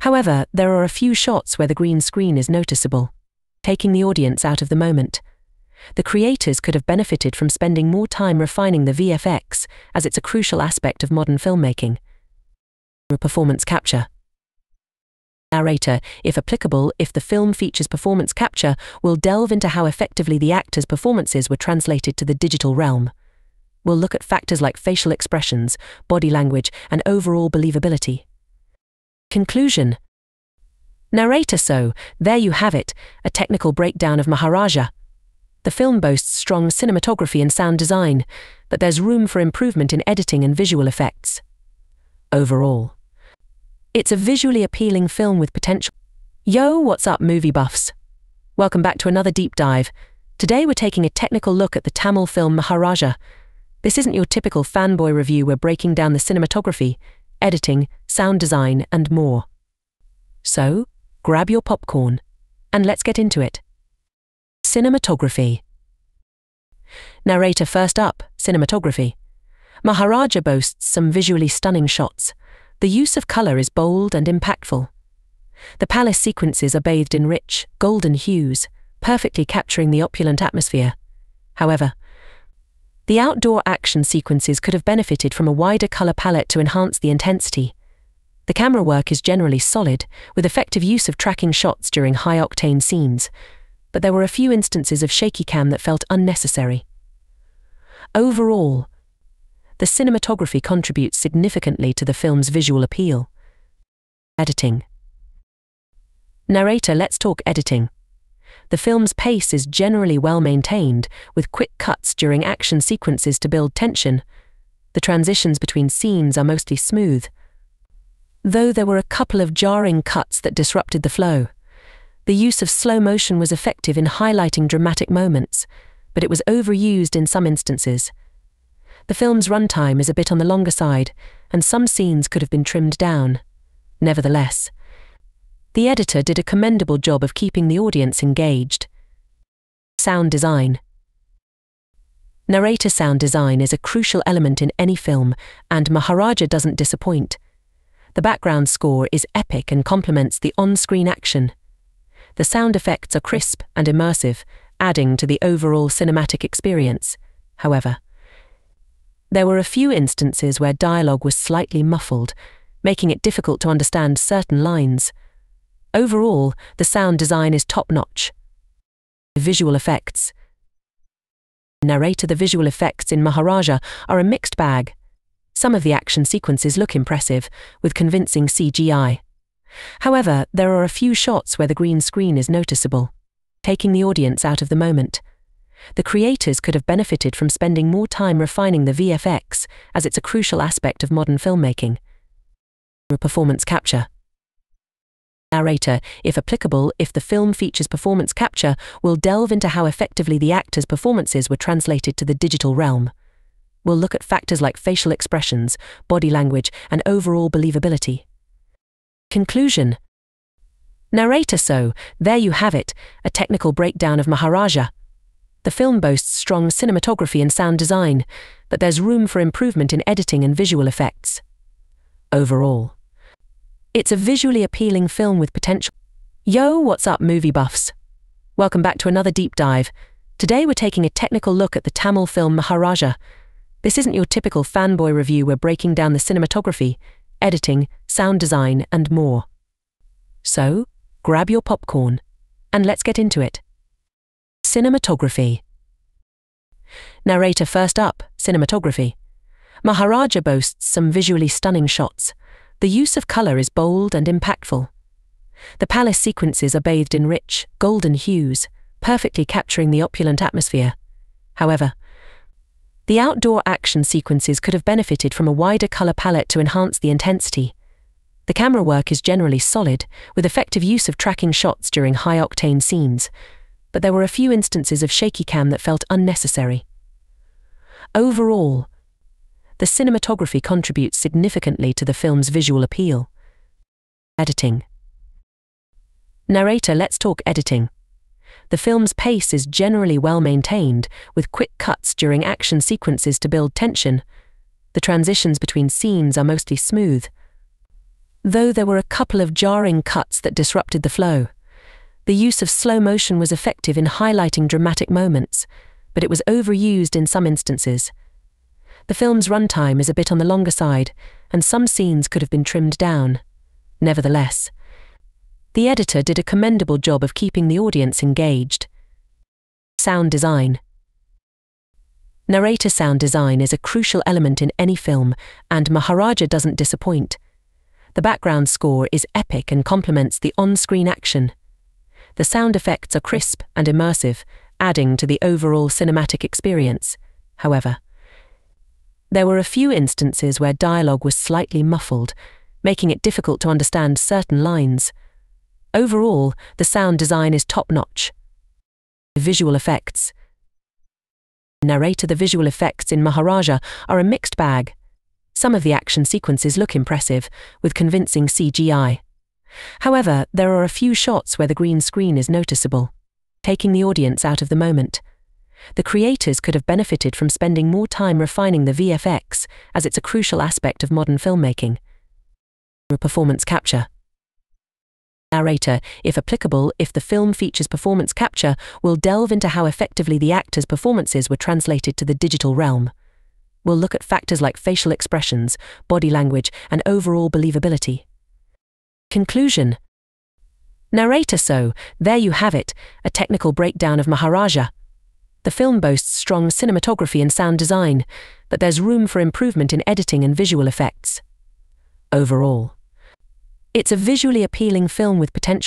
However, there are a few shots where the green screen is noticeable, taking the audience out of the moment. The creators could have benefited from spending more time refining the V F X, as it's a crucial aspect of modern filmmaking. Performance capture. Narrator, if applicable, if the film features performance capture, will delve into how effectively the actors' performances were translated to the digital realm. We'll look at factors like facial expressions, body language, and overall believability. Conclusion. Narrator. So, there you have it, a technical breakdown of Maharaja. The film boasts strong cinematography and sound design, but there's room for improvement in editing and visual effects. Overall, it's a visually appealing film with potential. Yo, what's up, movie buffs? Welcome back to another deep dive. Today we're taking a technical look at the Tamil film Maharaja. This isn't your typical fanboy review. We're breaking down the cinematography, editing, sound design, and more. So, grab your popcorn, and let's get into it. Cinematography. Narrator. First up, cinematography. Maharaja boasts some visually stunning shots. The use of colour is bold and impactful. The palace sequences are bathed in rich, golden hues, perfectly capturing the opulent atmosphere. However, the outdoor action sequences could have benefited from a wider colour palette to enhance the intensity. The camera work is generally solid, with effective use of tracking shots during high-octane scenes, but there were a few instances of shaky cam that felt unnecessary. Overall, the cinematography contributes significantly to the film's visual appeal. Editing. Narrator. Let's talk editing. The film's pace is generally well maintained, with quick cuts during action sequences to build tension. The transitions between scenes are mostly smooth, though there were a couple of jarring cuts that disrupted the flow. The use of slow motion was effective in highlighting dramatic moments, but it was overused in some instances. The film's runtime is a bit on the longer side, and some scenes could have been trimmed down. Nevertheless, the editor did a commendable job of keeping the audience engaged. Sound design. Narrator. Sound design is a crucial element in any film, and Maharaja doesn't disappoint. The background score is epic and complements the on-screen action. The sound effects are crisp and immersive, adding to the overall cinematic experience. However, there were a few instances where dialogue was slightly muffled, making it difficult to understand certain lines. Overall, the sound design is top-notch. Visual effects. Narrator. The visual effects in Maharaja are a mixed bag. Some of the action sequences look impressive, with convincing C G I. However, there are a few shots where the green screen is noticeable, taking the audience out of the moment. The creators could have benefited from spending more time refining the V F X, as it's a crucial aspect of modern filmmaking. Performance capture. Narrator. If applicable, if the film features performance capture, we'll delve into how effectively the actors' performances were translated to the digital realm. We'll look at factors like facial expressions, body language, and overall believability. Conclusion. Narrator. So, there you have it, a technical breakdown of Maharaja. The film boasts strong cinematography and sound design, but there's room for improvement in editing and visual effects. Overall, it's a visually appealing film with potential. Yo, what's up, movie buffs? Welcome back to another deep dive. Today we're taking a technical look at the Tamil film Maharaja. This isn't your typical fanboy review. We're breaking down the cinematography, editing, sound design, and more. So, grab your popcorn, and let's get into it. Cinematography. Narrator. First up, cinematography. Maharaja boasts some visually stunning shots. The use of colour is bold and impactful. The palace sequences are bathed in rich, golden hues, perfectly capturing the opulent atmosphere. However, the outdoor action sequences could have benefited from a wider colour palette to enhance the intensity. The camera work is generally solid, with effective use of tracking shots during high-octane scenes, but there were a few instances of shaky cam that felt unnecessary. Overall, the cinematography contributes significantly to the film's visual appeal. Editing. Narrator, let's talk editing. The film's pace is generally well-maintained, with quick cuts during action sequences to build tension. The transitions between scenes are mostly smooth, though there were a couple of jarring cuts that disrupted the flow. The use of slow motion was effective in highlighting dramatic moments, but it was overused in some instances. The film's runtime is a bit on the longer side, and some scenes could have been trimmed down. Nevertheless, the editor did a commendable job of keeping the audience engaged. Sound design. Narrator sound design is a crucial element in any film, and Maharaja doesn't disappoint. The background score is epic and complements the on-screen action. The sound effects are crisp and immersive, adding to the overall cinematic experience. However, there were a few instances where dialogue was slightly muffled, making it difficult to understand certain lines. Overall, the sound design is top-notch. Visual effects. Narrator, the visual effects in Maharaja are a mixed bag. Some of the action sequences look impressive, with convincing C G I. However, there are a few shots where the green screen is noticeable, taking the audience out of the moment. The creators could have benefited from spending more time refining the V F X, as it's a crucial aspect of modern filmmaking. Performance capture. Narrator, if applicable, if the film features performance capture, we'll delve into how effectively the actors' performances were translated to the digital realm. We'll look at factors like facial expressions, body language, and overall believability. Conclusion. Narrator, so, there you have it, a technical breakdown of Maharaja. The film boasts strong cinematography and sound design, but there's room for improvement in editing and visual effects. Overall, it's a visually appealing film with potential